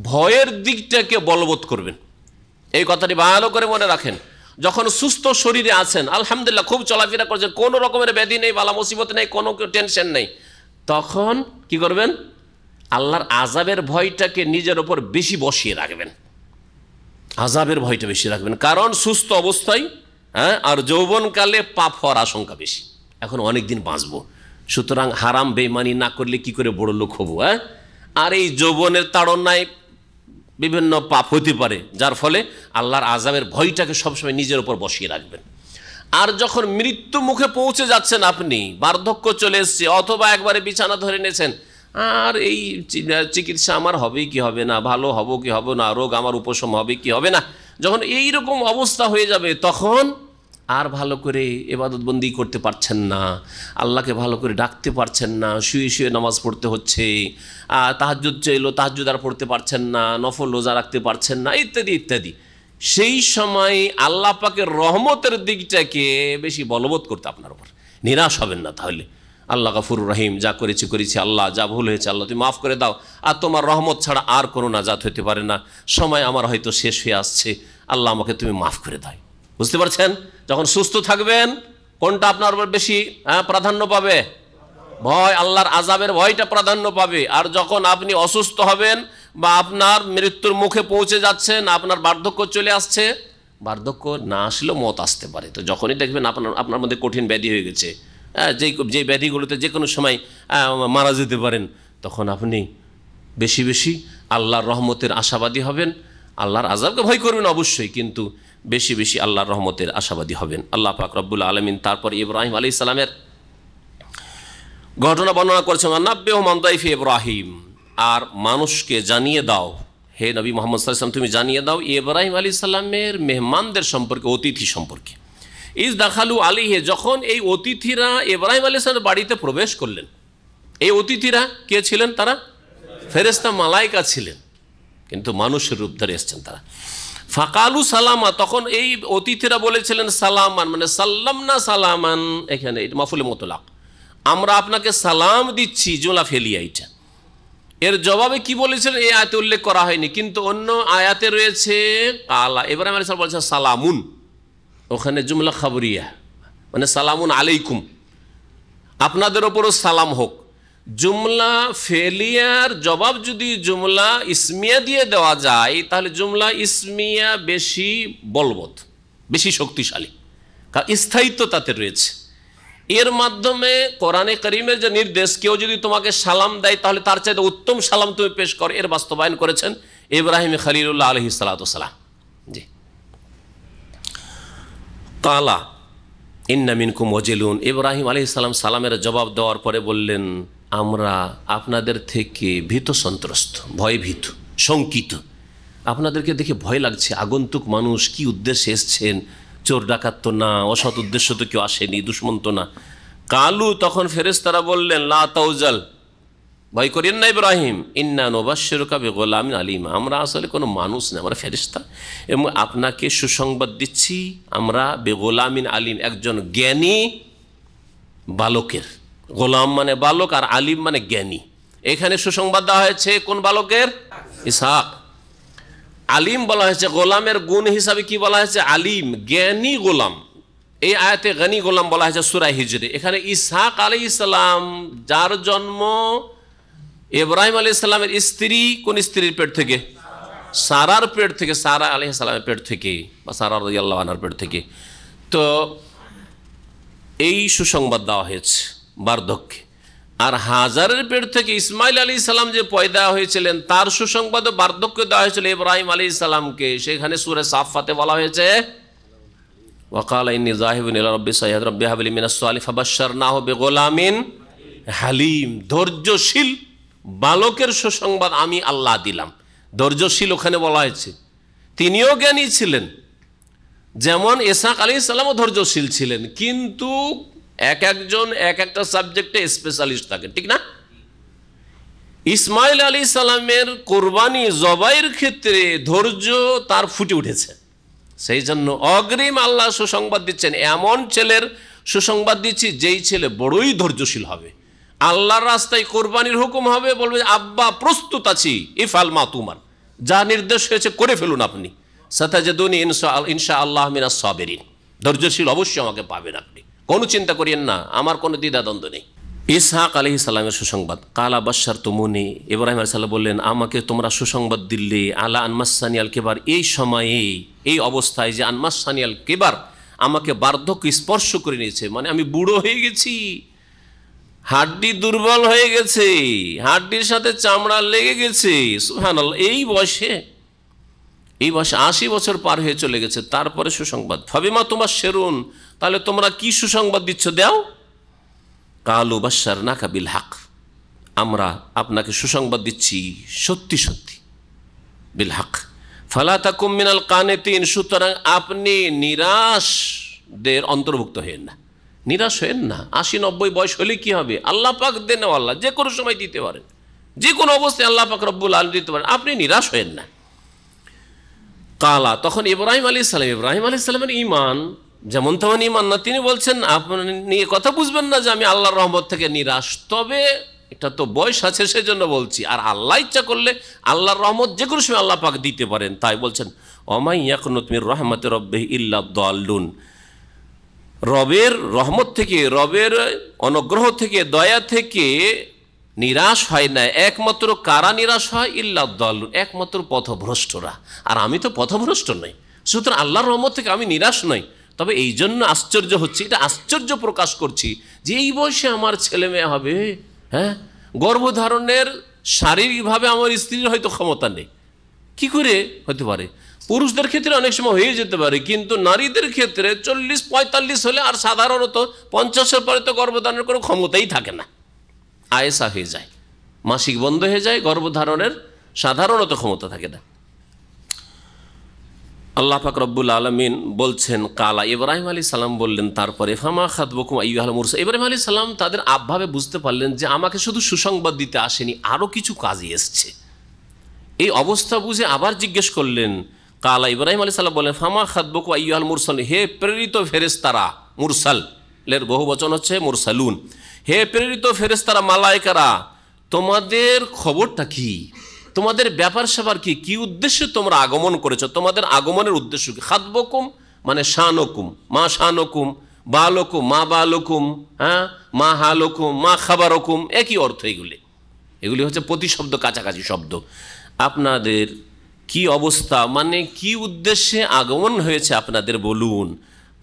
ভয়ের দিকটাকে বলবৎ করবেন এই কথাটি ভালো করে মনে রাখেন। যখন সুস্থ শরীরে আছেন আলহামদুলিল্লাহ খুব চলাফেরা করছেন কোনো রকমের ব্যাধি নেই বালা মুসিবত নেই কোনো টেনশন নেই তখন কি করবেন আল্লাহর আযাবের ভয়টাকে নিজের ওপর বেশি বসিয়ে রাখবেন আযাবের ভয়টা বেশি রাখবেন কারণ সুস্থ অবস্থায় হ্যাঁ আর যৌবনকালে পাপ হওয়ার আশঙ্কা বেশি এখন অনেক দিন বাঁচবো সুতরাং হারাম বেঈমানি না করলে কি করে বড় লোক হব হ্যাঁ আর এই যৌবনের তাড়নায় বিভিন্ন পাপ হতে পারে যার ফলে আল্লাহর আযাবের ভয়টাকে সবসময় নিজের উপর বসিয়ে রাখবেন। আর যখন মৃত্যু মুখে পৌঁছে যাচ্ছেন আপনি বার্ধক্য চলে এসছে অথবা একবারে বিছানা ধরে নিয়েছেন আর এই চিকিৎসা আমার হবে কি হবে না ভালো হব কি হবে না রোগ আমার উপশম হবে কি হবে না যখন এই রকম অবস্থা হয়ে যাবে তখন আর ভালো করে ইবাদতবন্দি করতে পারছেন না আল্লাহকে ভালো করে ডাকতে পারছেন না শুয়ে শুয়ে নামাজ পড়তে হচ্ছে আর তাহাজ্জুদ চাইলো তাহাজ্জুদ আর পড়তে পারছেন না নফল রোজা রাখতে পারছেন না ইত্যাদি ইত্যাদি। সেই সময় আল্লাহ পাকের রহমতের দিকটাকে বেশি বলবৎ করতে আপনার উপর নিরাশ হবেন না তাহলে আল্লাহ গফুর রহিম যা করেছি করেছি আল্লাহ যা ভুল হয়েছে আল্লাহ তুমি মাফ করে দাও আর তোমার রহমত ছাড়া আর কোনো নাজাত হইতে পারে না সময় আমার হয়তো শেষ হয়ে আসছে আল্লাহ আমাকে তুমি মাফ করে দাও। বুঝতে পারছেন যখন সুস্থ থাকবেন কোনটা আপনার উপর বেশি প্রাধান্য পাবে ভয় আল্লাহর আযাবের ভয়টা প্রাধান্য পাবে আর যখন আপনি অসুস্থ হবেন বা আপনার মৃত্যুর মুখে পৌঁছে যাচ্ছেন আপনার বার্ধক্য চলে আসছে বার্ধক্য না আসলেও মত আসতে পারে তো যখনই দেখবেন আপনার আপনার মধ্যে কঠিন ব্যাধি হয়ে গেছে যে যে ব্যাধিগুলোতে যে কোনো সময় মারা যেতে পারেন তখন আপনি বেশি বেশি আল্লাহর রহমতের আশাবাদী হবেন আল্লাহর আযাবকে ভয় করবেন অবশ্যই কিন্তু বেশি বেশি আল্লাহর রহমতের আশাবাদী হবেন। আল্লাহ পাক রব্বুল আলামিন তারপর ইব্রাহিম আলাইহিস সালামের ঘটনা বর্ণনা করেছেন নাব্বিহ মানদাইফি ইব্রাহিম আর মানুষকে জানিয়ে দাও হে নবী মুহাম্মদ সাল্লাল্লাহু আলাইহি ওয়াসাল্লাম তুমি জানিয়ে দাও ইব্রাহিম আলাইহিস সালামের মেহমানদের সম্পর্কে অতিথি সম্পর্কে ইস দাখালু আলিহে যখন এই অতিথিরা ইব্রাহিম আলাইহিস সালামের বাড়িতে প্রবেশ করলেন এই অতিথিরা কে ছিলেন তারা ফেরেশতা মালায়েকা ছিলেন কিন্তু মানুষের রূপ ধরে এসেছেন তারা ফাকালু সালামা তখন এই অতিথিরা বলেছিলেন সালামান মানে সাল্লামনা সালামান এখানে মাফুল মুতলাক আমরা আপনাকে সালাম দিচ্ছি জোলা ফেলিয়া এটা এর জবাবে কি বলেছিলেন এই আয়াতে উল্লেখ করা হয়নি কিন্তু অন্য আয়াতে রয়েছে আলা ইব্রাহিম আলাইহিস সালাম বলেছেন সালামুন ওখানে জুমলা খাবরিয়া মানে সালামুন আলাইকুম আপনাদের ওপরও সালাম হোক জুমলা ফেলিয়ার জবাব যদি জুমলা ইসমিয়া দিয়ে দেওয়া যায় তাহলে জুমলা ইসমিয়া বেশি বলবৎ বেশি শক্তিশালী কারণ স্থায়িত্ব তাতে রয়েছে এর মাধ্যমে কোরআনে কারীমের যে নির্দেশ কেউ যদি তোমাকে সালাম দেয় তাহলে তার চাইতে উত্তম সালাম তুমি পেশ করো এর বাস্তবায়ন করেছেন ইব্রাহিম খলিলুল্লাহ আলাইহিস সালাতু সালাম। জি তালা ইন্না মিনকুম ওয়াজিলুন ইব্রাহিম আলাইহিস সালাম সালামের জবাব দেওয়ার পরে বললেন আমরা আপনাদের থেকে ভীত সন্ত্রস্ত, ভয়ভীত, শঙ্কিত। আপনাদেরকে দেখে ভয় লাগছে, আগন্তুক মানুষ কি উদ্দেশ্যে এসছেন, চোর ডাকাত তো না, অসৎ উদ্দেশ্য তো কেউ আসেনি, দুশ্মন তো না। কালু, তখন ফেরেশতারা বললেন, লা তাউজাল, ভয় করেন না ইব্রাহিম, ইন্না নুবাশশিরুকা বিগুলামিন আলিম। আমরা আসলে কোনো মানুষ না, আমরা ফেরেশতা, এবং আপনাকে সুসংবাদ দিচ্ছি আমরা বিগুলামিন আলিম, একজন জ্ঞানী বালকের। গোলাম মানে বালক আর আলিম মানে জ্ঞানী। এখানে সুসংবাদ দেওয়া হয়েছে কোন বালকের? ইসহাক। আলিম বলা হয়েছে, গোলামের গুণ হিসাবে কি বলা হয়েছে? আলিম, জ্ঞানী গোলাম। এই আয়াতে জ্ঞানী গোলাম বলা হয়েছে সূরা হিজরে। এখানে ইসহাক আলাইহিস সালাম, যার জন্ম ইব্রাহিম আলাইহিস সালামের স্ত্রী, কোন স্ত্রীর পেট থেকে? সারার পেট থেকে, সারা আলাইহিস সালামের পেট থেকে, বা সারা রাদিয়াল্লাহু আনহার পেট থেকে। তো এই সুসংবাদ দেওয়া হয়েছে বার্ধক্যে। আর হাজারের পেট থেকে ইসমাইল আলাইহিস সালাম যে পয়দা হয়েছিলেন, তার সুসংবাদ বার্ধক্য দেওয়া হয়েছিল ইব্রাহিম আলাইহিস সালামকে। সেখানে সূরা সাফফাতে বলা হয়েছে, ওয়াকাল ইন্নী যাহিবুন ইলা রাব্বি সাইয়্যিদ রাব্বি হাব লি মিনাস সালিহিন ফাবাশশারনাহু বিগুলামিন হালিম। ধৈর্যশীল বালকের সুসংবাদ আমি আল্লাহ দিলাম। ধৈর্যশীল ওখানে বলা হয়েছে, তিনিও জ্ঞানী ছিলেন, যেমন ইসহাক আলাইহিস সালামও ধৈর্যশীল ছিলেন, কিন্তু এক একজন এক একটা সাবজেক্টে স্পেশালিস্ট থাকে, ঠিক না? ইসমাইল আলাইহিস সালামের কুরবানি জবাইয়ের ক্ষেত্রে ধৈর্য তার ফুটে উঠেছে, সেই জন্য অগ্রিম আল্লাহ সুসংবাদ দিচ্ছেন। এমন ছেলের সুসংবাদ দিচ্ছি যেই ছেলে বড়ই ধৈর্যশীল হবে, আল্লাহর রাস্তায় কোরবানির হুকুম হবে, বলবে আব্বা প্রস্তুত আছি, ইফআল মা তুমার, যা নির্দেশ হয়েছে করে ফেলুন আপনি, সাতাজিদুনি ইনশাআল্লাহ মিনাস সাবিরিন। ধৈর্যশীল অবশ্যই আমাকে পাবেন আপনি, কোনো চিন্তা করিয়েন না, আমার কোনো দ্বিধাদ্বন্দ্ব নেই। ইসহাক আলাইহিস সালামের সুসংবাদ। কালা বাশশার তুমুনি, ইব্রাহিম আলাইহিস সালাম বললেন, আমাকে তোমরা সুসংবাদ দিল্লি আলা আনমাসানি আল কিবার, এই সময়ে এই অবস্থায় যে আনমাসানি আল কিবার, আমাকে বার্ধক্য স্পর্শ করে নিয়েছে, মানে আমি বুড়ো হয়ে গেছি, হাড্ডি দুর্বল হয়ে গেছে, হাড্ডির সাথে চামড়া লেগে গেছে। সুবহানাল্লাহ, এই বয়সে এই বয়সে আশি বছর পার হয়ে চলে গেছে, তারপরে সুসংবাদ। ফাবিমা তোমার সেরুন, তাহলে তোমরা কি সুসংবাদ দিচ্ছ দাও? কালু বাশশারনাকা বিল হক, আমরা আপনাকে সুসংবাদ দিচ্ছি সত্যি সত্যি, বিল হক। ফালা তাকুম মিনাল কানিতিন, সুতরাং আপনি নিরাশদের অন্তর্ভুক্ত হয়েন না, নিরাশ হয়েন না। আশি নব্বই বয়স হলে কি হবে? আল্লাহ পাক দেন, আল্লাহ যে কোনো সময় দিতে পারেন, যে কোনো অবস্থায় আল্লাহ পাক রব্বুল আলামিন দিতে পারেন, আপনি নিরাশ হয়েন না। কালা, তখন ইব্রাহিম আলাইহিস সালাম, ইব্রাহিম আলাইহিস সালামের ঈমান যেমন তেমন ঈমান না, তিনি বলছেন আপনি কথা বুঝবেন না যে আমি আল্লাহর রহমত থেকে নিরাশ, তবে এটা তো বয়স আছে সেজন্য বলছি, আর আল্লাহ ইচ্ছা করলে আল্লাহর রহমত যে কোনো সময় আল্লাহ পাক দিতে পারেন। তাই বলছেন, ওমা ইয়াকনুত মির রাহমাতি রাব্বিহি ইল্লা দাল্লুন, রবের রহমত থেকে, রবের অনুগ্রহ থেকে, দয়া থেকে নিরাশ হয় না, একমাত্র কারা নিরাশ হয়? ইল্লা দাল্লুন, একমাত্র পথভ্রষ্টরা। আর আমি তো পথভ্রষ্ট নই, সুতরাং আল্লাহর রহমত থেকে আমি নিরাশ নই। তবে এই জন্য আশ্চর্য হচ্ছে, এটা আশ্চর্য প্রকাশ করছি যে এই বয়সে আমার ছেলে মেয়ে হবে, হ্যাঁ, গর্ভধারণের শারীরিকভাবে আমার স্ত্রীর হয়তো ক্ষমতা নেই, কি করে হতে পারে? পুরুষদের ক্ষেত্রে অনেক সময় হয়ে যেতে পারে, কিন্তু নারীদের ক্ষেত্রে চল্লিশ পঁয়তাল্লিশ হলে, আর সাধারণত পঞ্চাশের পরে তো গর্ভধারণের কোনো ক্ষমতাই থাকে না, আয়েসা হয়ে যায়, মাসিক বন্ধ হয়ে যায়, গর্ভধারণের সাধারণত ক্ষমতা থাকে না। আল্লাহ পাক রব্বুল আলামিন বলছেন, কালা, ইব্রাহিম আলাইহিস সালাম বললেন তারপরে, ফামা খাতবুকুম আইয়ুহাল মুরসাল, ইব্রাহিম আলাইহিস সালাম তাদের আবভাবে বুঝতে পারলেন যে আমাকে শুধু সুসংবাদ দিতে আসেনি, আরও কিছু কাজই এসছে। এই অবস্থা বুঝে আবার জিজ্ঞেস করলেন। কালা, ইব্রাহিম আলাইহিস সালাম বললেন, ফামা খাতবুকুম আইয়ুহাল মুরসাল, হে প্রেরিত ফেরেশতারা, মুরসাল এর বহু বচন হচ্ছে মুরসালুন, হে প্রেরিত ফেরেশতারা, মালায়েকারা, তোমাদের খবরটা কি, তোমাদের ব্যাপার স্যাপার কি, কি উদ্দেশ্যে তোমরা আগমন করেছো, তোমাদের আগমনের উদ্দেশ্য কি? খাতবকুম মানে শানকুম, মা শানকুম, বালকুম মা বালকুম, হ্যাঁ, মা হালকুম মা খাবারকুম, একই অর্থ। এগুলি এগুলি হচ্ছে প্রতিশব্দ, কাছাকাছি শব্দ। আপনাদের কি অবস্থা, মানে কি উদ্দেশ্যে আগমন হয়েছে আপনাদের, বলুন।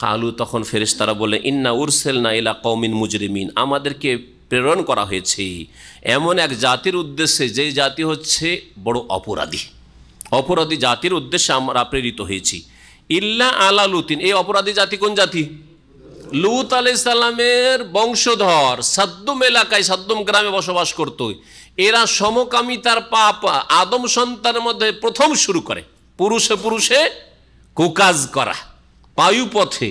কালু, তখন ফেরেশতারা বলে, ইন্না উরসিলনা ইলা কওমিন মুজরিমিন, আমাদেরকে প্রেরণ করা হয়েছে এমন এক জাতির উদ্দেশ্যে যে জাতি হচ্ছে বড় অপরাধী, অপরাধী জাতির উদ্দেশ্যে আমরা প্রেরিত হয়েছি। ইল্লা আলা লুতিন, এই অপরাধী জাতি কোন জাতি? लूत আলাইহিসসালামের বংশধর সাদ্দুম এলাকায় সাদ্দুম গ্রামে বসবাস করত। এরা সমকামিতার পাপ আদম সন্তানের মধ্যে প্রথম শুরু করে, পুরুষে পুরুষে কুকাজ করা পায়ুপথে,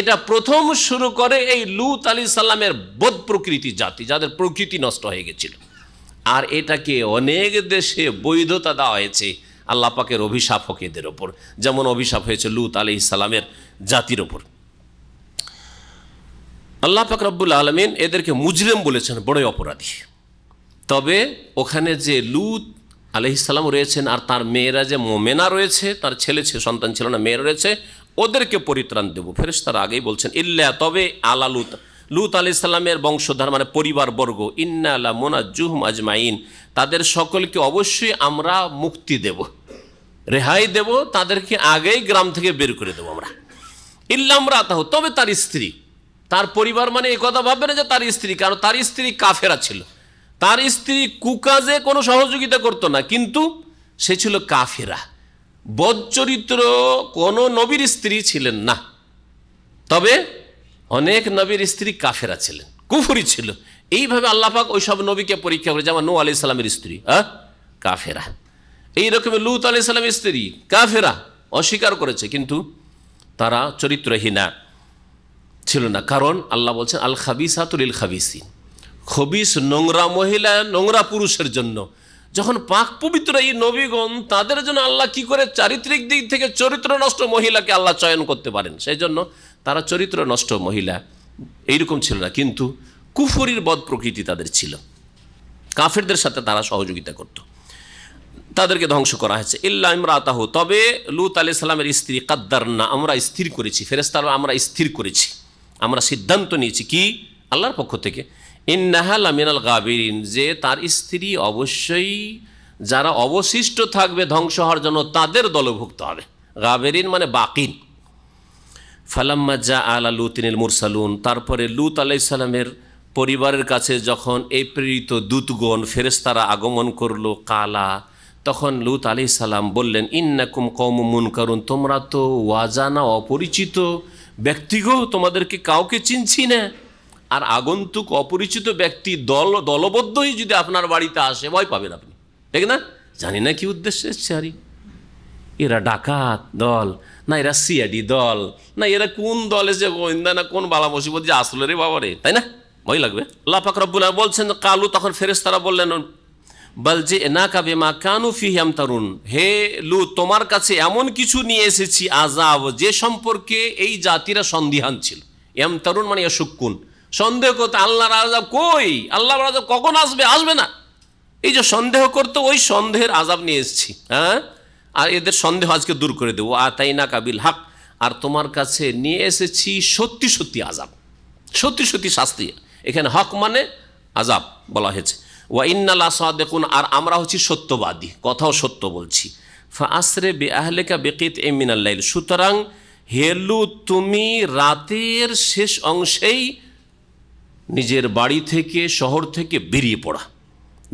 এটা প্রথম শুরু করে এই লূত আলাইহিসসালামের বদ প্রকৃতি জাতি, যাদের প্রকৃতি নষ্ট হয়ে গেছিল। আর এটাকে অনেক দেশে বৈধতা দেওয়া হয়েছে আল্লাহ পাকের অভিশাপ হকেদের ওপর, যেমন অভিশাপ হয়েছে লূত আলাইহিসসালামের জাতির ওপর। আল্লাহ পাক রব্বুল আলামিন এদেরকে মুজরিম বলেছেন, বড়ই অপরাধী। তবে ওখানে যে লূত আলাইহিসসালাম রয়েছেন আর তার মেয়েরা যে মোমেনা রয়েছে, তার ছেলে সন্তান ছিল না, মেয়েরা রয়েছে, ওদেরকে পরিত্রাণ দেব। ফেরেশতারা আগেই বলছেন ইল্লা, তবে আলা লূত, লূত আলাইহিসসালামের বংশধর মানে পরিবারবর্গ, ইন্না লা মুনাজ্জুহুম আজমাইন, তাদের সকলকে অবশ্যই আমরা মুক্তি দেব, রেহাই দেব, তাদেরকে আগেই গ্রাম থেকে বের করে দেব আমরা। ইল্লা ইমরাতাহু, তবে তার স্ত্রী, তার পরিবার মানে এই কথা ভাববে না যে তার স্ত্রী, কারণ তার স্ত্রী কাফেরা ছিল, তার স্ত্রী কুকাজে কোনো সহযোগিতা করতো না, কিন্তু সে ছিল কাফেরা, বদচরিত্র কোনো নবীর স্ত্রী ছিলেন না। তবে অনেক নবীর স্ত্রী কাফেরা ছিলেন, কুফরি ছিল। এইভাবে আল্লাহ পাক ওইসব নবীকে পরীক্ষা করে, যেমন নূহ আলাইহিস সালামের স্ত্রী হ্যাঁ কাফেরা, এইরকম লূত আলাইহিস সালামের স্ত্রী কাফেরা, অস্বীকার করেছে, কিন্তু তারা চরিত্রহীনা ছিল না, কারণ আল্লাহ বলছেন আল খাবিসাতু লিল খাবিসিন, খবিস নোংরা মহিলা নোংরা পুরুষের জন্য। যখন পাক পবিত্র এই নবীগণ, তাদের জন্য আল্লাহ কি করে চারিত্রিক দিক থেকে চরিত্র নষ্ট মহিলাকে আল্লাহ চয়ন করতে পারেন, সেই জন্য তারা চরিত্র নষ্ট মহিলা এইরকম ছিল না, কিন্তু কুফরির বদ প্রকৃতি তাদের ছিল, কাফেরদের সাথে তারা সহযোগিতা করত, তাদেরকে ধ্বংস করা হয়েছে। ইল্লা ইমরাতাহু, তবে লূত আলাইহিস সালামের স্ত্রী, কাদ্দারনা, আমরা স্থির করেছি, ফেরেশতারা আমরা স্থির করেছি, আমরা সিদ্ধান্ত নিয়েছি কি আল্লাহর পক্ষ থেকে, ইন্নাহা লা মিনাল গাবিরিন, যে তার স্ত্রী অবশ্যই যারা অবশিষ্ট থাকবে ধ্বংস হওয়ার জন্য তাদের দলভুক্ত হবে, গাবিরিন মানে বাকিন। ফালাম্মা জাআলা লূতিনিল মুরসালুন, তারপরে লূত আলাইহিস সালামের পরিবারের কাছে যখন এই প্রেরিত দূতগণ ফেরেশতারা আগমন করলো, কালা, তখন লূত আলাইহিস সালাম বললেন ইন্নাকুম কওমুম মুনকারুন, তোমরা তো ওয়াজানা অপরিচিত ব্যক্তিগো, তোমাদেরকে কাউকে চিনছি না। আর আগন্তুক অপরিচিত ব্যক্তি দল দলবদ্ধই যদি আপনার বাড়িতে আসে ভয় পাবেন আপনি, ঠিক না? জানি না কি উদ্দেশ্যে এসছে, আরে এরা ডাকাত দল, না এরা সিআইডি দল, না এরা কোন দলে যে গোয়েন্দা, না কোন বালা মুসিবত যে আসলো রে বাবা রে, তাই না ভয় লাগবে। আল্লাহ পাক রব্বুল আলামিন বলছেন কালু, তখন ফেরেশতারা বললেন বল যে না কাবে মা কানু ফিহি ইয়ামতারুন, হে লূত তোমার কাছে এমন কিছু নিয়ে এসেছি আযাব, যে সম্পর্কে এই জাতিরা সন্দিহান ছিল। ইয়ামতারুন মানে ইয়াশুকুন, সন্দেহ করতো আল্লাহর আযাব কই, আল্লাহর আযাব কখন আসবে, আসবে না, এই যে সন্দেহ করতো ওই সন্দেহের আযাব নিয়ে এসেছি। হ্যাঁ, আর এদের সন্দেহ আজকে দূর করে দেবো। আতাইনা কাবিল হক, আর তোমার কাছে নিয়ে এসেছি সত্যি সত্যি আযাব, সত্যি সত্যি শাস্তি, এখানে হক মানে আযাব বলা হয়েছে। ওয়া ইন্না লা সাদিকুন, আর আমরা হচ্ছি সত্যবাদী, কথাও সত্য বলছি। ফা আসরে বিআহলিকা বিকিতইম মিনাল লাইল, সুতরাং হে লূত তুমি রাতের শেষ অংশেই নিজের বাড়ি থেকে শহর থেকে বেরিয়ে পড়া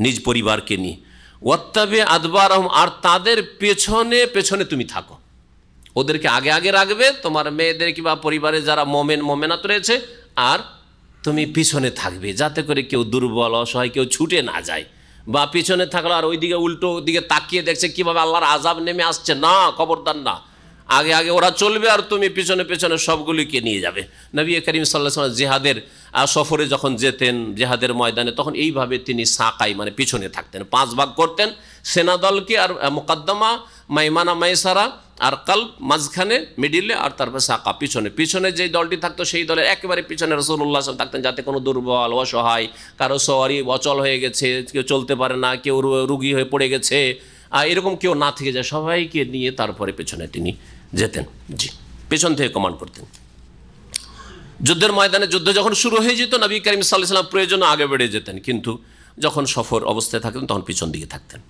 নিজ পরিবারকে নিয়ে। ওয়াত্তাবি আদবারহুম, আর তাদের পেছনে পেছনে তুমি থাকো, ওদেরকে আগে আগে রাখবে, তোমার মেয়েদের কিংবা পরিবারে যারা মোমেন মোমেনাত রয়েছে আর তুমি পিছনে থাকবে, যাতে করে কেউ দুর্বল অসহায় কেউ ছুটে না যায়, বা পিছনে থাকলো আর ওইদিকে উল্টো দিকে তাকিয়ে দেখছে কীভাবে আল্লাহর আযাব নেমে আসছে, না খবরদার না, আগে আগে ওরা চলবে আর তুমি পিছনে পেছনে সবগুলিকে নিয়ে যাবে। নবী করিম সাল্লাল্লাহু আলাইহি ওয়াসাল্লাম জিহাদের সফরে যখন যেতেন, জিহাদের ময়দানে, তখন এইভাবে তিনি সাকাই মানে পিছনে থাকতেন, পাঁচ ভাগ করতেন, সেনা দলকে আর মুকদ্দমা মাইমানা মাইসারা আর কাল্ব মাঝখানে মিডিলে, আর তারপরে সাকা পিছনে, পিছনে যেই দলটি থাকতো সেই দলের একেবারে পিছনে রাসূলুল্লাহ সাল্লাল্লাহু আলাইহি ওয়াসাল্লাম থাকতেন, যাতে কোনো দুর্বল অসহায়, কারো সওয়ারি অচল হয়ে গেছে, কেউ চলতে পারে না, কেউ রুগী হয়ে পড়ে গেছে, আর এরকম কেউ না থেকে যায়, সবাইকে নিয়ে তারপরে পেছনে তিনি যেতেন, জি পেছন থেকে কমান্ড করতেন। যুদ্ধের ময়দানে যুদ্ধ যখন শুরু হয়ে যেত নবী করিম সাল্লাল্লাহু আলাইহি ওয়াসাল্লাম প্রয়োজনে আগে বেড়ে যেতেন, কিন্তু যখন সফর অবস্থায় থাকতেন তখন পিছন দিকে থাকতেন।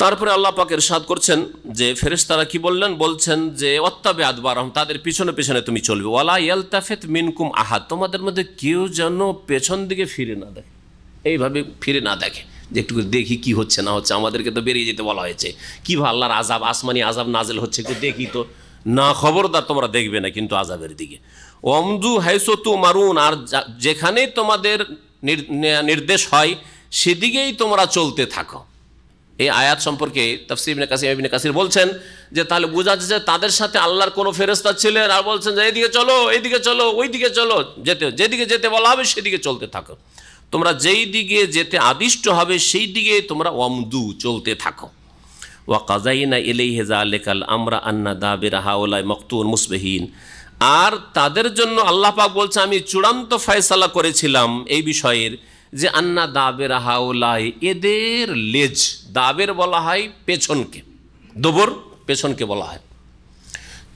তারপরে আল্লাহ পাক ইরশাদ করছেন যে ফেরেশতারা কি বললেন, বলছেন যে ওয়াত্তাবি আদবারহুম, তাদের পিছনে পেছনে তুমি চলবে। ওয়ালা ইয়ালতাফিত মিনকুম আহাদ, তোমাদের মধ্যে কেউ যেন পেছন দিকে ফিরে না দেখে, এইভাবে ফিরে না দেখে যে একটু দেখি কি হচ্ছে না হচ্ছে, আমাদেরকে তো বেরিয়ে যেতে বলা হয়েছে, কীভাবে আল্লাহর আযাব আসমানি আযাব নাজিল হচ্ছে একটু দেখি তো, ना खबरदार तुम्हारा देखबे ना किन्तु आजाबेर दिके ओमजू हैसो तुमारून आर जेखाने तुम्हादेर निर्देश हय सेदिकेई तोमरा चलते थाको। এই আয়াত সম্পর্কে তাফসীর ইবনে কাসির ইবনে কাসির বলছেন যে তাহলে বোঝা যাচ্ছে তাদের সাথে আল্লাহর কোন ফেরেশতা ছিলেন আর বলছেন যে এইদিকে চলো এইদিকে চলো ওইদিকে চলো যেতে যেদিকে যেতে বলা হবে সেদিকে চলতে থাকো, তোমরা যেই দিকে যেতে আদিষ্ট হবে সেই দিকে তোমরা ওয়ামদু চলতে থাকো। ওয়া কাযাইনা ইলাইহি যালিকাল আমরা আন্না দাবিরা হাওলাই মাকতুন মুসবিহিন। আর তাদের জন্য আল্লাহ পাক বলছে আমি চূড়ান্ত ফয়সালা করেছিলাম এই বিষয়ের যে আন্না দাবের হাওলাই এদের লেজ, দাবের বলা হয় পেছনকে, দোবর পেছনকে বলা হয়,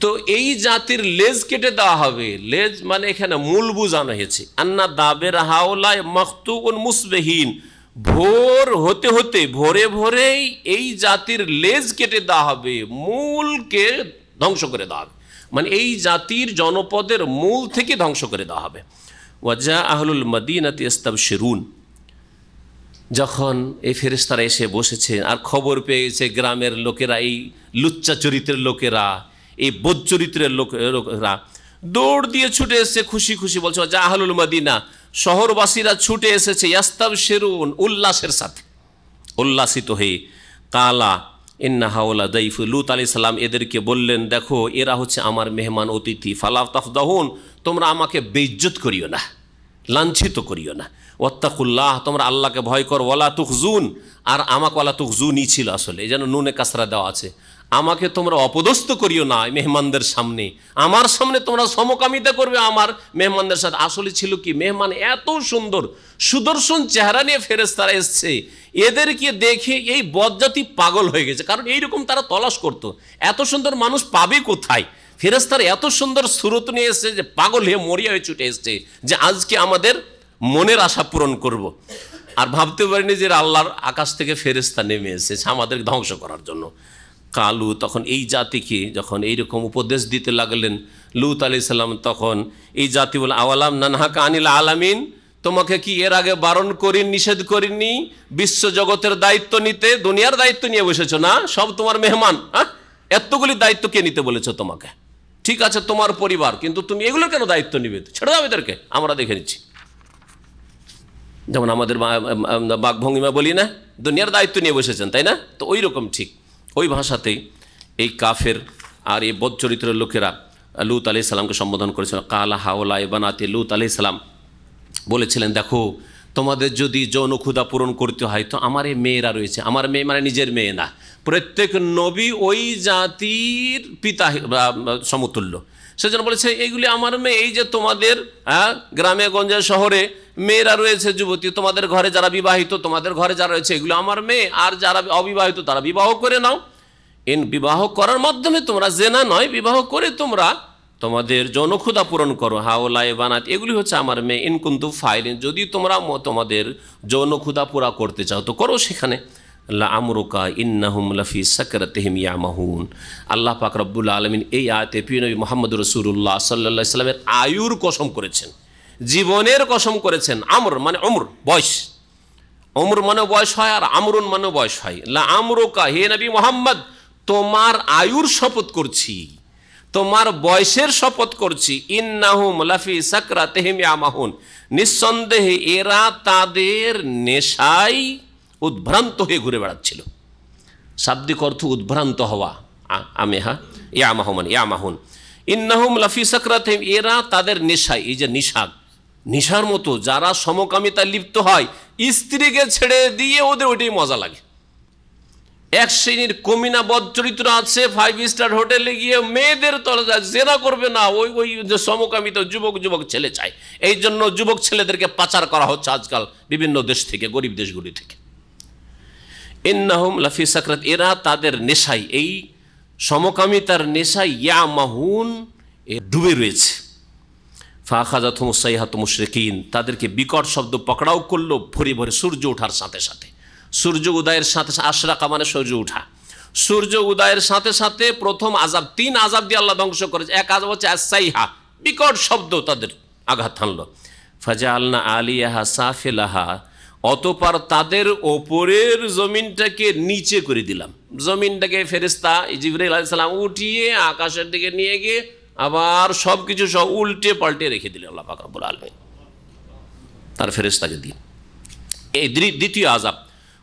তো এই জাতির লেজ কেটে দেওয়া হবে। লেজ মানে এখানে মূল বোঝানো হয়েছে আন্না দাবের হাওলাই মাকতুন মুসবিহিন, ভোর হতে হতে ভোরে ভোরেই এই জাতির লেজ কেটে দেওয়া হবে, মূলকে ধ্বংস করে দেওয়া হবে, মানে এই জাতির জনপদের মূল থেকে ধ্বংস করে দেওয়া হবে। ওয়াজা আহলুল মদিনাতি ইস্তাবশিরুন, যখন এই ফেরেশতারা এসে বসেছে আর খবর পেয়েছে গ্রামের লোকেরা, এই লুচ্চা চরিত্রের লোকেরা, এই বোধ চরিত্রের লোকেরা দৌড় দিয়ে ছুটে এসেছে, খুশি খুশি বলছে ওয়াজা আহলুল মদিনা, শহরবাসীরা ছুটে এসেছে ইস্তাবশিরুন উল্লাসের সাথে, উল্লাসিত হয়ে। কালা ইন্না হাওলা দাইফু লুত আলাইহিস সালাম এদেরকে বললেন দেখো এরা হচ্ছে আমার মেহমান অতিথি, ফালা তাফদাহুন তোমরা আমাকে বেইজ্জত করিও না, লাঞ্ছিত করিও না, ওয়াত্তাকুল্লাহ তোমরা আল্লাহকে ভয় কর, ওয়ালা তুখজুন আর আমাকে ওয়ালা তুখজুনি ছিল আসলে এই যেন নুনে কাসরা দেওয়া আছে, আমাকে তোমরা অপদস্থ করিও না মেহমানদের সামনে, আমার সামনে তোমরা সমকামিতা করবে আমার মেহমানদের সাথে। আসলে ছিল কি মেহমান এত সুন্দর সুদর্শন চেহারা নিয়ে ফেরেশতারা এসছে, এদেরকে দেখে এই বজ্জাতি পাগল হয়ে গেছে, কারণ এইরকম তারা তলাশ করত এত সুন্দর মানুষ পাবে কোথায়, ফেরেশতারা এত সুন্দর সুরত নিয়ে এসছে যে পাগল হয়ে মরিয়া হয়ে ছুটে এসছে যে আজকে আমাদের মনের আশা পূরণ করব। আর ভাবতে পারিনি যে আল্লাহর আকাশ থেকে ফেরেশতা নেমে এসেছে আমাদের ধ্বংস করার জন্য। কালু তখন এই জাতিকে যখন এইরকম উপদেশ দিতে লাগলেন লুত আলাইহিস সালাম তখন এই জাতি বলে আওয়ালাম নানহাকা আনিল আলামিন, তোমাকে কি এর আগে বারণ করি নিষেধ করিনি বিশ্বজগতের দায়িত্ব নিতে, দুনিয়ার দায়িত্ব নিয়ে বসেছো না, সব তোমার মেহমান, হ্যাঁ এতগুলি দায়িত্ব কে নিতে বলেছো তোমাকে, ঠিক আছে তোমার পরিবার, কিন্তু তুমি এগুলোর কেন দায়িত্ব নিবে, ছেড়ে দাও এদেরকে আমরা দেখে নিচ্ছি। যেমন আমাদের বাঘভঙ্গিমা বলি না দুনিয়ার দায়িত্ব নিয়ে বসেছেন তাই না, তো ওই রকম ঠিক ওই ভাষাতেই এই কাফের আর এই বদ চরিত্রের লোকেরা লুত আলাইহিস সালামকে সম্বোধন করেছিল। কালা হাওলা বানাতে লুত আলাইহিস সালাম বলেছিলেন দেখো তোমাদের যদি যৌন ক্ষুধা পূরণ করতে হয় তো আমার এই মেয়েরা রয়েছে, আমার মেয়ে মানে নিজের মেয়ে না, প্রত্যেক নবী ওই জাতির পিতা সমতুল্য, সেজন্য বলেছে এইগুলি আমার মেয়ে, এই যে তোমাদের গ্রামে গঞ্জে শহরে মেয়েরা রয়েছে যুবতী, তোমাদের ঘরে যারা বিবাহিত তোমাদের ঘরে যারা রয়েছে এগুলো আমার মেয়ে, আর যারা অবিবাহিত তারা বিবাহ করে নাও, এন বিবাহ করার মাধ্যমে তোমরা জেনা নয় বিবাহ করে তোমরা তোমাদের যৌনক্ষুধা পূরণ করো, হাওলায় বানাত এগুলি হচ্ছে আমার মেয়ে, ইনকুন্তু ফাইলিন যদি তোমরা তোমাদের যৌনক্ষুধা পুরা করতে চাও তো করো সেখানে। লা আমরুকা ইন্নাহুম লাফি সাকরাতিহিম ইয়ামাহুন। আল্লাহ পাক রব্বুল আলামিন এই আয়াতে প্রিয় নবী মুহাম্মদ রাসূলুল্লাহ সাল্লাল্লাহু আলাইহি সাল্লামের আয়ুর কসম করেছেন, জীবনের কসম করেছেন। আমর মানে উমর বয়স, উমর মানে বয়স হয় আর আমরুন মানে বয়স হয়। লা আমরুকা হে নবী মুহাম্মদ তোমার আয়ুর শপথ করছি, তোমার বয়সের শপথ করছি, ইন্নাহুম লাফি সাকরাতিহিম ইয়ামাহুন নিঃসন্দেহে এরা তাদের নেশায় উদ্ভ্রান্ত হয়ে ঘুরে বেড়াচ্ছিল। শাব্দিক অর্থ উদ্ভ্রান্ত হওয়া, আমি হা ইয়ামাহমান ইয়ামাহুন ইন্নাহুম লাফি সাকরাতিহিম এরা তাদের নেশায়, এই যে নিশা নিশার মতো যারা সমকামিতা লিপ্ত হয়, স্ত্রীকে ছেড়ে দিয়ে ওদের ওইটাই মজা লাগে। এক শ্রেণীর কমিনা বদ চরিত্র আছে ফাইভ স্টার হোটেলে গিয়ে মেয়েদের তলে জেনা করবে না, ওই ওই যে সমকামিত যুবক যুবক ছেলে চায়, এই জন্য যুবক ছেলেদেরকে পাচার করা হচ্ছে আজকাল বিভিন্ন দেশ থেকে, গরিব দেশগুলি থেকে। ইন্নাহুম লাফি সাকরাত এরা তাদের নেশায়, এই সমকামিতার নেশায় ইয়ামাহুন ডুবে রয়েছে। ফাখাযাতহুম সাইহাতু মুশরিকিন তাদেরকে বিকট শব্দ পকড়াও করলো ভরে ভরে সূর্য ওঠার সাথে সাথে, সূর্য উদয়ের সাথে সাথে, আশরাকা মানে সূর্য ওঠা, সূর্য উদয়ের সাথে সাথে প্রথম আযাব, তিন আযাব দিয়ে আল্লাহ ধ্বংস করেছে। এক আযাব হচ্ছে আসাইহা বিকট শব্দ তাদের আঘাত হানলো। ফাজাআলনা আলিয়াহা সাফিলাহা অতঃপর তাদের ওপরের জমিনটাকে নিচে করে দিলাম। জমিনটাকে ফেরেশতা জিবরাইল আলাইহিস সালাম উঠিয়ে আকাশের দিকে নিয়ে গিয়ে আবার সব কিছু সব উল্টে পাল্টে রেখে দিলেন আল্লাহ পাক রব্বুল আলামিন তার ফেরেশতাকে দিয়ে। এই দ্বিতীয় আযাব,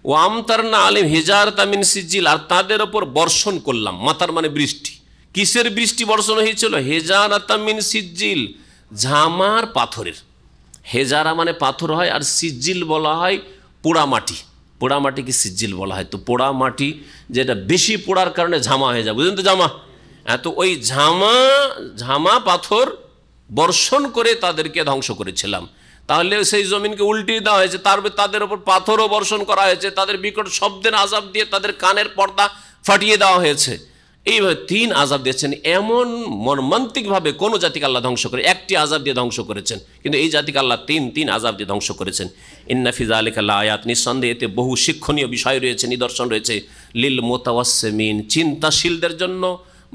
ওয়া আমতারনা আলাইহিম হিজারাতাম মিন সিজিল, আর তাদের ওপর বর্ষণ করলাম, মাতার মানে বৃষ্টি। কিসের বৃষ্টি বর্ষণ হয়েছিল? হিজারাতাম মিন সিজিল, ঝামার পাথরের। হেজারা মানে পাথর হয়, আর সিজিল বলা হয় পোড়া মাটি। পোড়া মাটিকে সিজিল বলা হয়। তো পোড়া মাটি যেটা বেশি পোড়ার কারণে ঝামা হয়ে যায়, বুঝলেন তো, জামা। এত ওই ঝামা ঝামা পাথর বর্ষণ করে তাদেরকে ধ্বংস করেছিলাম। তাহলে সেই জমিনকে উল্টিয়ে দেওয়া হয়েছে, তারপরে তাদের ওপর পাথরও বর্ষণ করা হয়েছে, তাদের বিকট শব্দের আযাব দিয়ে তাদের কানের পর্দা ফাটিয়ে দেওয়া হয়েছে। এইভাবে তিন আযাব দিয়েছেন। এমন মর্মান্তিকভাবে কোনো জাতিকে আল্লাহ ধ্বংস করে একটি আযাব দিয়ে ধ্বংস করেছেন, কিন্তু এই জাতিকে আল্লাহ তিন তিন আযাব দিয়ে ধ্বংস করেছেন। ইন্না ফি যালিকা লায়াত, নিঃসন্দেহে এতে বহু শিক্ষণীয় বিষয় রয়েছে, নিদর্শন রয়েছে। লিল মুতাওয়াসসিমিন, চিন্তাশীলদের জন্য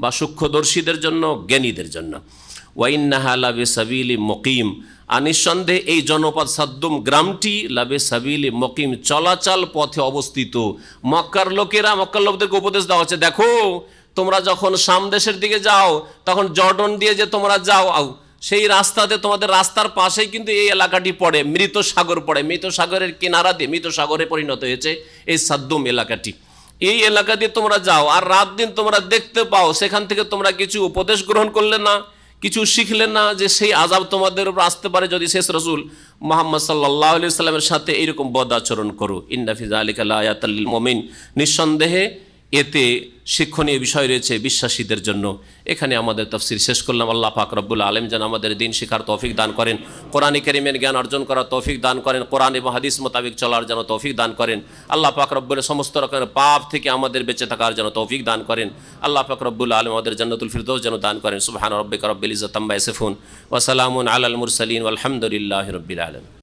বা সূক্ষ্মদর্শীদের জন্য, জ্ঞানীদের জন্য। ওয়া ইন্নাহা লাবিসাবিলি মুকিম, আর নিঃসন্দেহে এই জনপদ সাদ্দুম গ্রামটি লাবিসাবিলি মুকিম, চলাচল পথে অবস্থিত। মক্কার লোকেরা, মক্কার লোকদেরকে উপদেশ দেওয়া হচ্ছে, দেখো তোমরা যখন সামদেশের দিকে যাও তখন জর্ডন দিয়ে যে তোমরা যাও, সেই রাস্তাতে তোমাদের রাস্তার পাশেই কিন্তু এই এলাকাটি পড়ে, মৃত সাগর পড়ে। মৃত সাগরের কিনারা দিয়ে মৃত সাগরে পরিণত হয়েছে এই সাদ্দুম এলাকাটি। এই এলাকা দিয়ে তোমরা যাও আর রাত দিন তোমরা দেখতে পাও। সেখান থেকে তোমরা কিছু উপদেশ গ্রহণ করলে না, কিছু শিখলে না যে সেই আযাব তোমাদের উপর আসতে পারে যদি শেষ রাসূল মুহাম্মদ সাল্লাল্লাহু আলাইহি ওয়াসাল্লামের সাথে এইরকম বদ আচরণ করো। ইন্না ফি যালিকা লায়াতাল লিল মুমিন, নিঃসন্দেহে এতে শিক্ষণীয় বিষয় রয়েছে বিশ্বাসীদের জন্য। এখানে আমাদের তাফসীর শেষ করলাম। আল্লাহ পাক রব্বুল আলামিন যেন আমাদের দ্বীন শিখার তৌফিক দান করেন, কোরআনে কারীমের জ্ঞান অর্জন করার তৌফিক দান করেন, কোরআন এবং হাদিস মোতাবেক চলার যেন তৌফিক দান করেন। আল্লাহ পাক রব্বুল সমস্ত রকমের পাপ থেকে আমাদের বেঁচে থাকার যেন তৌফিক দান করেন। আল্লাহ পাক রব্বুল আলামিন আমাদের জান্নাতুল ফিরদৌস যেন দান করেন। সুবহান রাব্বিকা রব্বিল ইজ্জাতি আম্মা ইয়াসিফুন ওয়া সালামুন আলাল মুরসালিন ওয়াল হামদুলিল্লাহি রাব্বিল আলামিন।